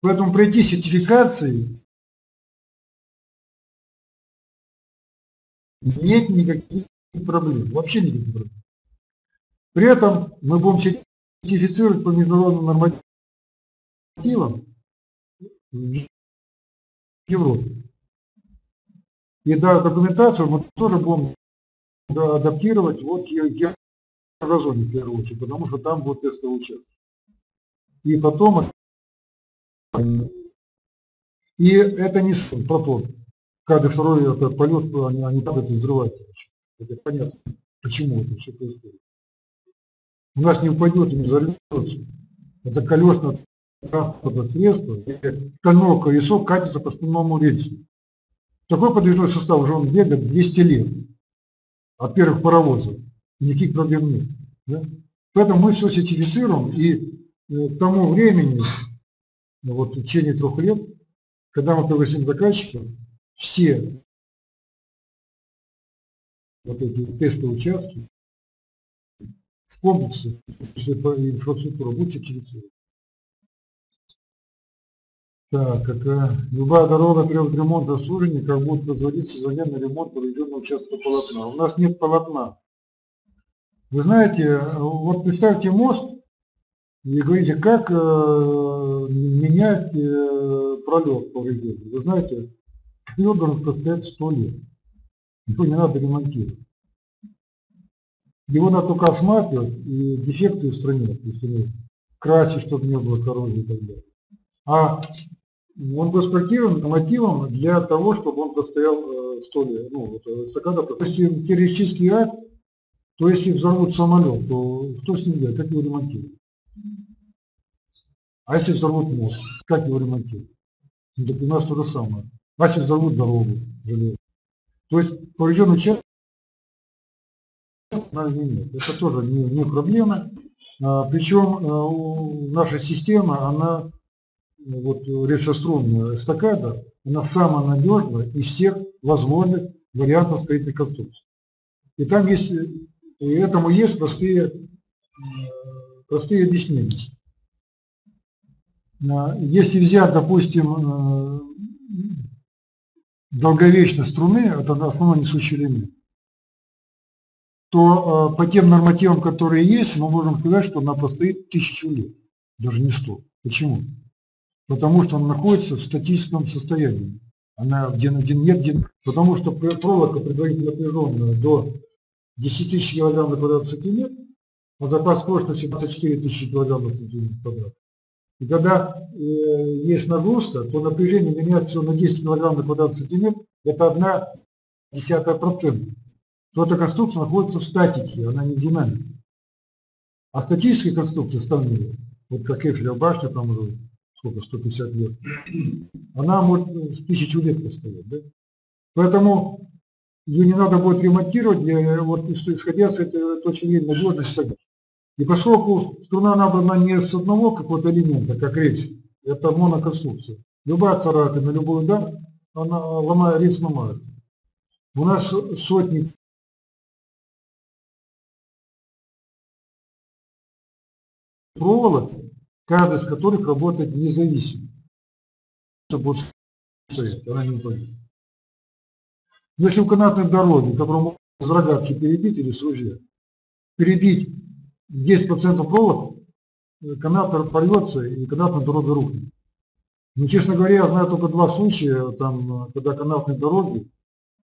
Поэтому пройти сертификации нет никаких проблем. Вообще никаких проблем. При этом мы будем сертифицировать по международным нормативам в Европе. И да, документацию мы тоже будем адаптировать вот в Еврозоне в первую очередь, потому что там будут тестовые участки. И потом, и это не протон, каждый второй это полет, они падают и взрываются. Это понятно, почему это все происходит. У нас не упадет и не взорвется. Это колесное транспортное средство, где стальное колесо катится по стальному рельсу. Такой подвижной состав уже он бегает 200 лет от первых паровозов. Никаких проблем нет. Да? Поэтому мы все сертифицируем, и к тому времени, вот в течение 3 лет, когда мы пригласим заказчика, все вот эти тестовые участки в комплексе, если по инфраструктура будет сертифицировать. Так, любая дорога требует ремонта и обслуживания, как будет производиться замена на ремонт поврежденного участка полотна. У нас нет полотна. Вы знаете, вот представьте мост, и говорите, как менять пролет повреждения. Вы знаете, пролет должен простоять 100 лет. Его не надо ремонтировать. Его надо только осматривать и дефекты устранять, если красить, чтобы не было коррозии и так далее. А он был спроектирован мотивом для того, чтобы он простоял 100 лет. Ну, вот, если террористический акт, то если взорвут самолет, то что с ним делать, как его ремонтировать? А если взорвут мост, как его ремонтировать? Ну, так у нас то же самое. А если взорвут дорогу, железо. То есть поврежденный участок нет. Это тоже не проблема. Причем наша система, она вот решестронная эстакада, она самая надежная из всех возможных вариантов строительной конструкции. И там есть, и этому есть простые объяснения. Если взять, допустим, долговечность струны, это основной несущий элемент, то по тем нормативам, которые есть, мы можем сказать, что она простоит 1000 лет, даже не 100. Почему? Потому что она находится в статическом состоянии. Она где-то, потому что проволока предварительно напряженная до 10 000 кг на квадратный сантиметр, а запас прочности 24 000 кг на сантиметр. И когда есть нагрузка, то напряжение меняется всего на 10 кг на квадратный сантиметр, это 0,1%. То эта конструкция находится в статике, она не в динамике. А статические конструкции стальные, вот как Эйфелева башня, там уже сколько, 150 лет, она может в 1000 лет постоять. Да? Поэтому ее не надо будет ремонтировать, вот, исходя с этой точки зрения, надежность согласна. И поскольку струна набрана не с одного какого-то элемента, как рельс, это моноконструкция, любая царапина, любой удар, она ломает, рельс ломает. У нас сотни проволок, каждый из которых работает независимо. Она не упадет. Но если у канатной дороги, которую можно с рогатки перебить или с ружья, перебить 10% проволок, канат порвется и канатная дорога рухнет. Ну, честно говоря, я знаю только 2 случая, там, когда канатные дороги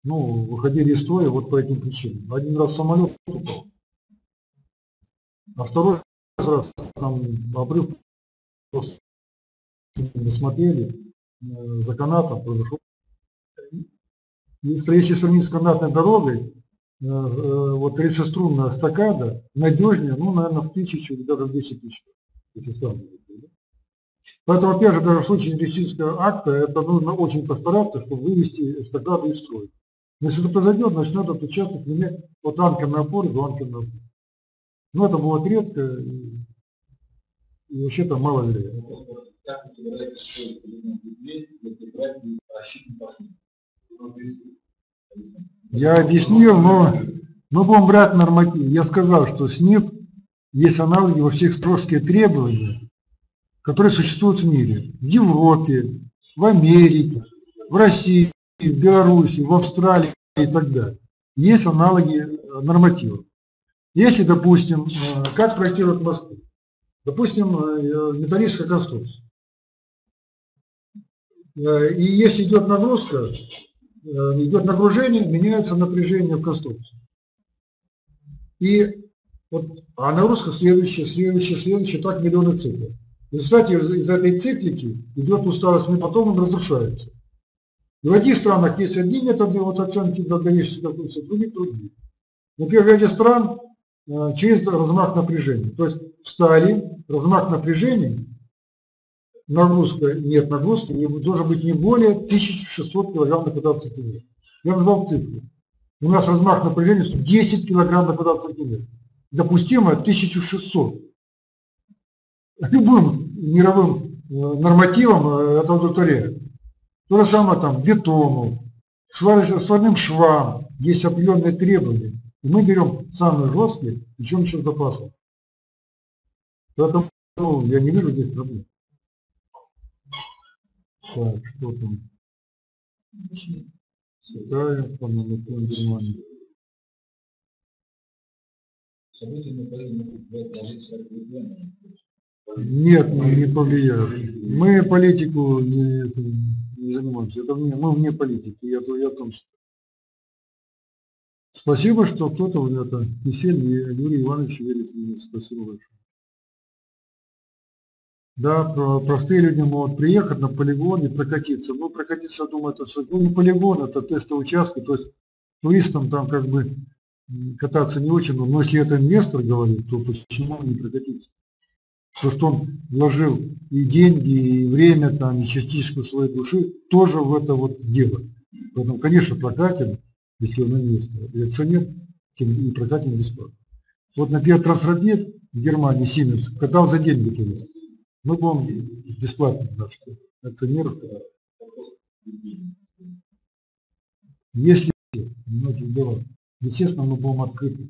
выходили из строя вот по этим причинам. Один раз самолет упал, а второй раз там обрыв, просто не смотрели за канатом, произошел. Если сравнить с канатной дорогой, вот 30-струнная эстакада надежнее, наверное, в 1000 или даже в 10 000. Поэтому, опять же, даже в случае инвестиционного акта, это нужно очень постараться, чтобы вывести эстакаду из строя. Но если это произойдет, значит, надо этот участок менять от анкерной опоры до анкерной опоры. Но это будет редко и вообще-то мало вероятно. Я объяснил, но мы будем брать норматив. Я сказал, что СНИП есть аналоги во всех строгих требованиях, которые существуют в мире. В Европе, в Америке, в России, в Беларуси, в Австралии и так далее. Есть аналоги нормативов. Если, допустим, как проектируют мосты? Допустим, металлическая конструкция. И если идет нагрузка, идет нагружение, меняется напряжение в конструкции. И вот, а нагрузка следующая, так миллионы циклов. И, кстати, из этой циклики идет усталость, и потом он разрушается. И в одних странах есть одни методы вот, оценки долговечности конструкции, в других другие. Например, в ряде стран через размах напряжения. То есть стали, размах напряжения, нагрузка, нет нагрузки, должен быть не более 1600 кг на квадратный сантиметр. Я назвал цифру. У нас размах напряжения 10 кг на квадратный сантиметр. Допустимо 1600. Любым мировым нормативом это удовлетворяет. То же самое там бетону, сварным швам. Есть определенные требования. И мы берем самые жесткие, причем еще с запасом. Поэтому я не вижу здесь проблем. Так, что там? Сюда, по-моему, в Германии. Нет, не повлияли. Мы политику не занимаемся. Это мы вне политики. Я там. Спасибо, что кто-то в это веселье, и Юрий Иванович верит мне. Спасибо большое. Да, простые люди могут приехать на полигон и прокатиться. Но прокатиться, я думаю, это все. Ну, не полигон, это тестовый участок. То есть туристам там как бы кататься не очень. Но если это инвестор говорит, то почему не прокатиться? То, что он вложил и деньги, и время, там, и частичку своей души тоже в это вот дело. Поэтому, конечно, прокатим, если он инвестор, и акционер, и прокатим бесплатно. Вот, например, Трансроднефть в Германии, Сименс, катал за деньги турист. Мы, помним, бесплатно наших акционеров. Если многие дела, естественно, мы будем открыты.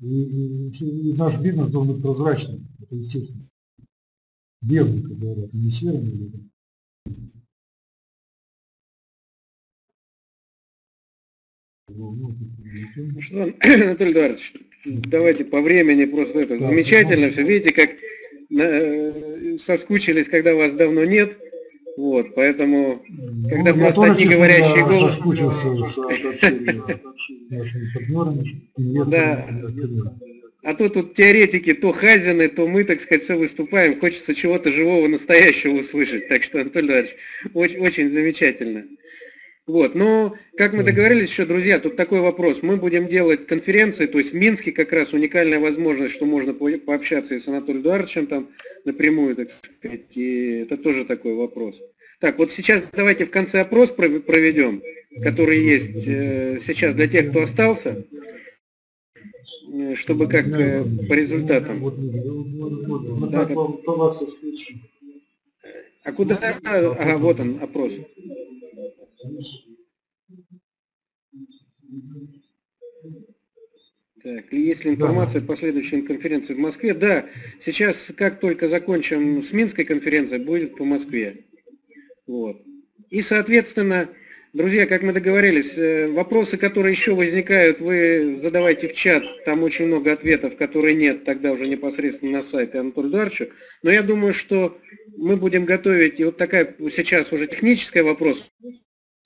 И наш бизнес должен быть прозрачным, это естественно. Верно, как говорят, не серым. Анатолий Эдуардович, давайте по времени просто это, да, замечательно все. Видите, как соскучились, когда вас давно нет. Вот, поэтому, когда у нас такие говорящие голос... А то тут теоретики, то хазины, то мы, так сказать, все выступаем. Хочется чего-то живого, настоящего услышать. Так что, Анатолий Эдуардович, очень замечательно. Вот, но, как мы договорились еще, друзья, тут такой вопрос. Мы будем делать конференции, то есть в Минске как раз уникальная возможность, что можно пообщаться и с Анатолием Эдуардовичем там напрямую, так сказать, и это тоже такой вопрос. Так, вот сейчас давайте в конце опрос проведем, который есть сейчас для тех, кто остался, чтобы как по результатам. Да, как... А куда? Ага, вот он, опрос. Так, есть ли информация о последующей конференции в Москве? Да, сейчас, как только закончим с Минской конференцией, будет по Москве. Вот. И, соответственно, друзья, как мы договорились, вопросы, которые еще возникают, вы задавайте в чат, там очень много ответов, которые нет, тогда уже непосредственно на сайте Анатолию Эдуардовичу. Но я думаю, что мы будем готовить, и вот такая сейчас уже техническая вопрос,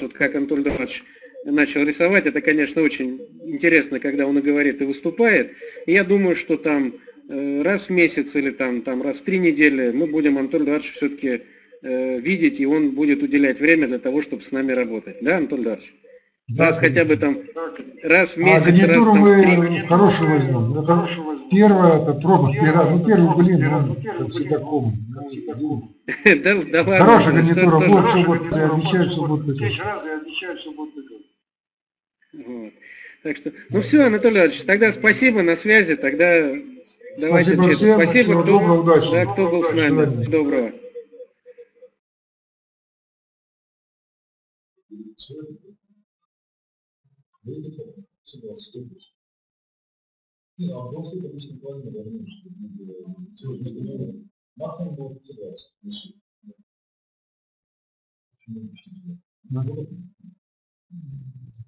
вот как Анатолий Эдуардович начал рисовать, это, конечно, очень интересно, когда он и говорит, и выступает. И я думаю, что там раз в месяц или там раз в 3 недели мы будем Анатолию Эдуардовичу все-таки видеть, и он будет уделять время для того, чтобы с нами работать. Да, Анатолий Эдуардович? Да, раз хотя бы там раз в месяц, раз там в 3 недели. Хорошую возьмем. Первое, это проба. Ну, первый, блин, он всегда комнат. Хорошая гарнитура, вот что будет, я обещаю, что будет. Вот. Так что, ну все, Анатолий Ильич, тогда спасибо, на связи, тогда давайте спасибо всем, спасибо, кто был с нами. Доброго.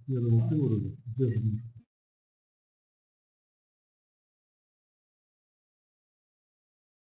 Первого уровня,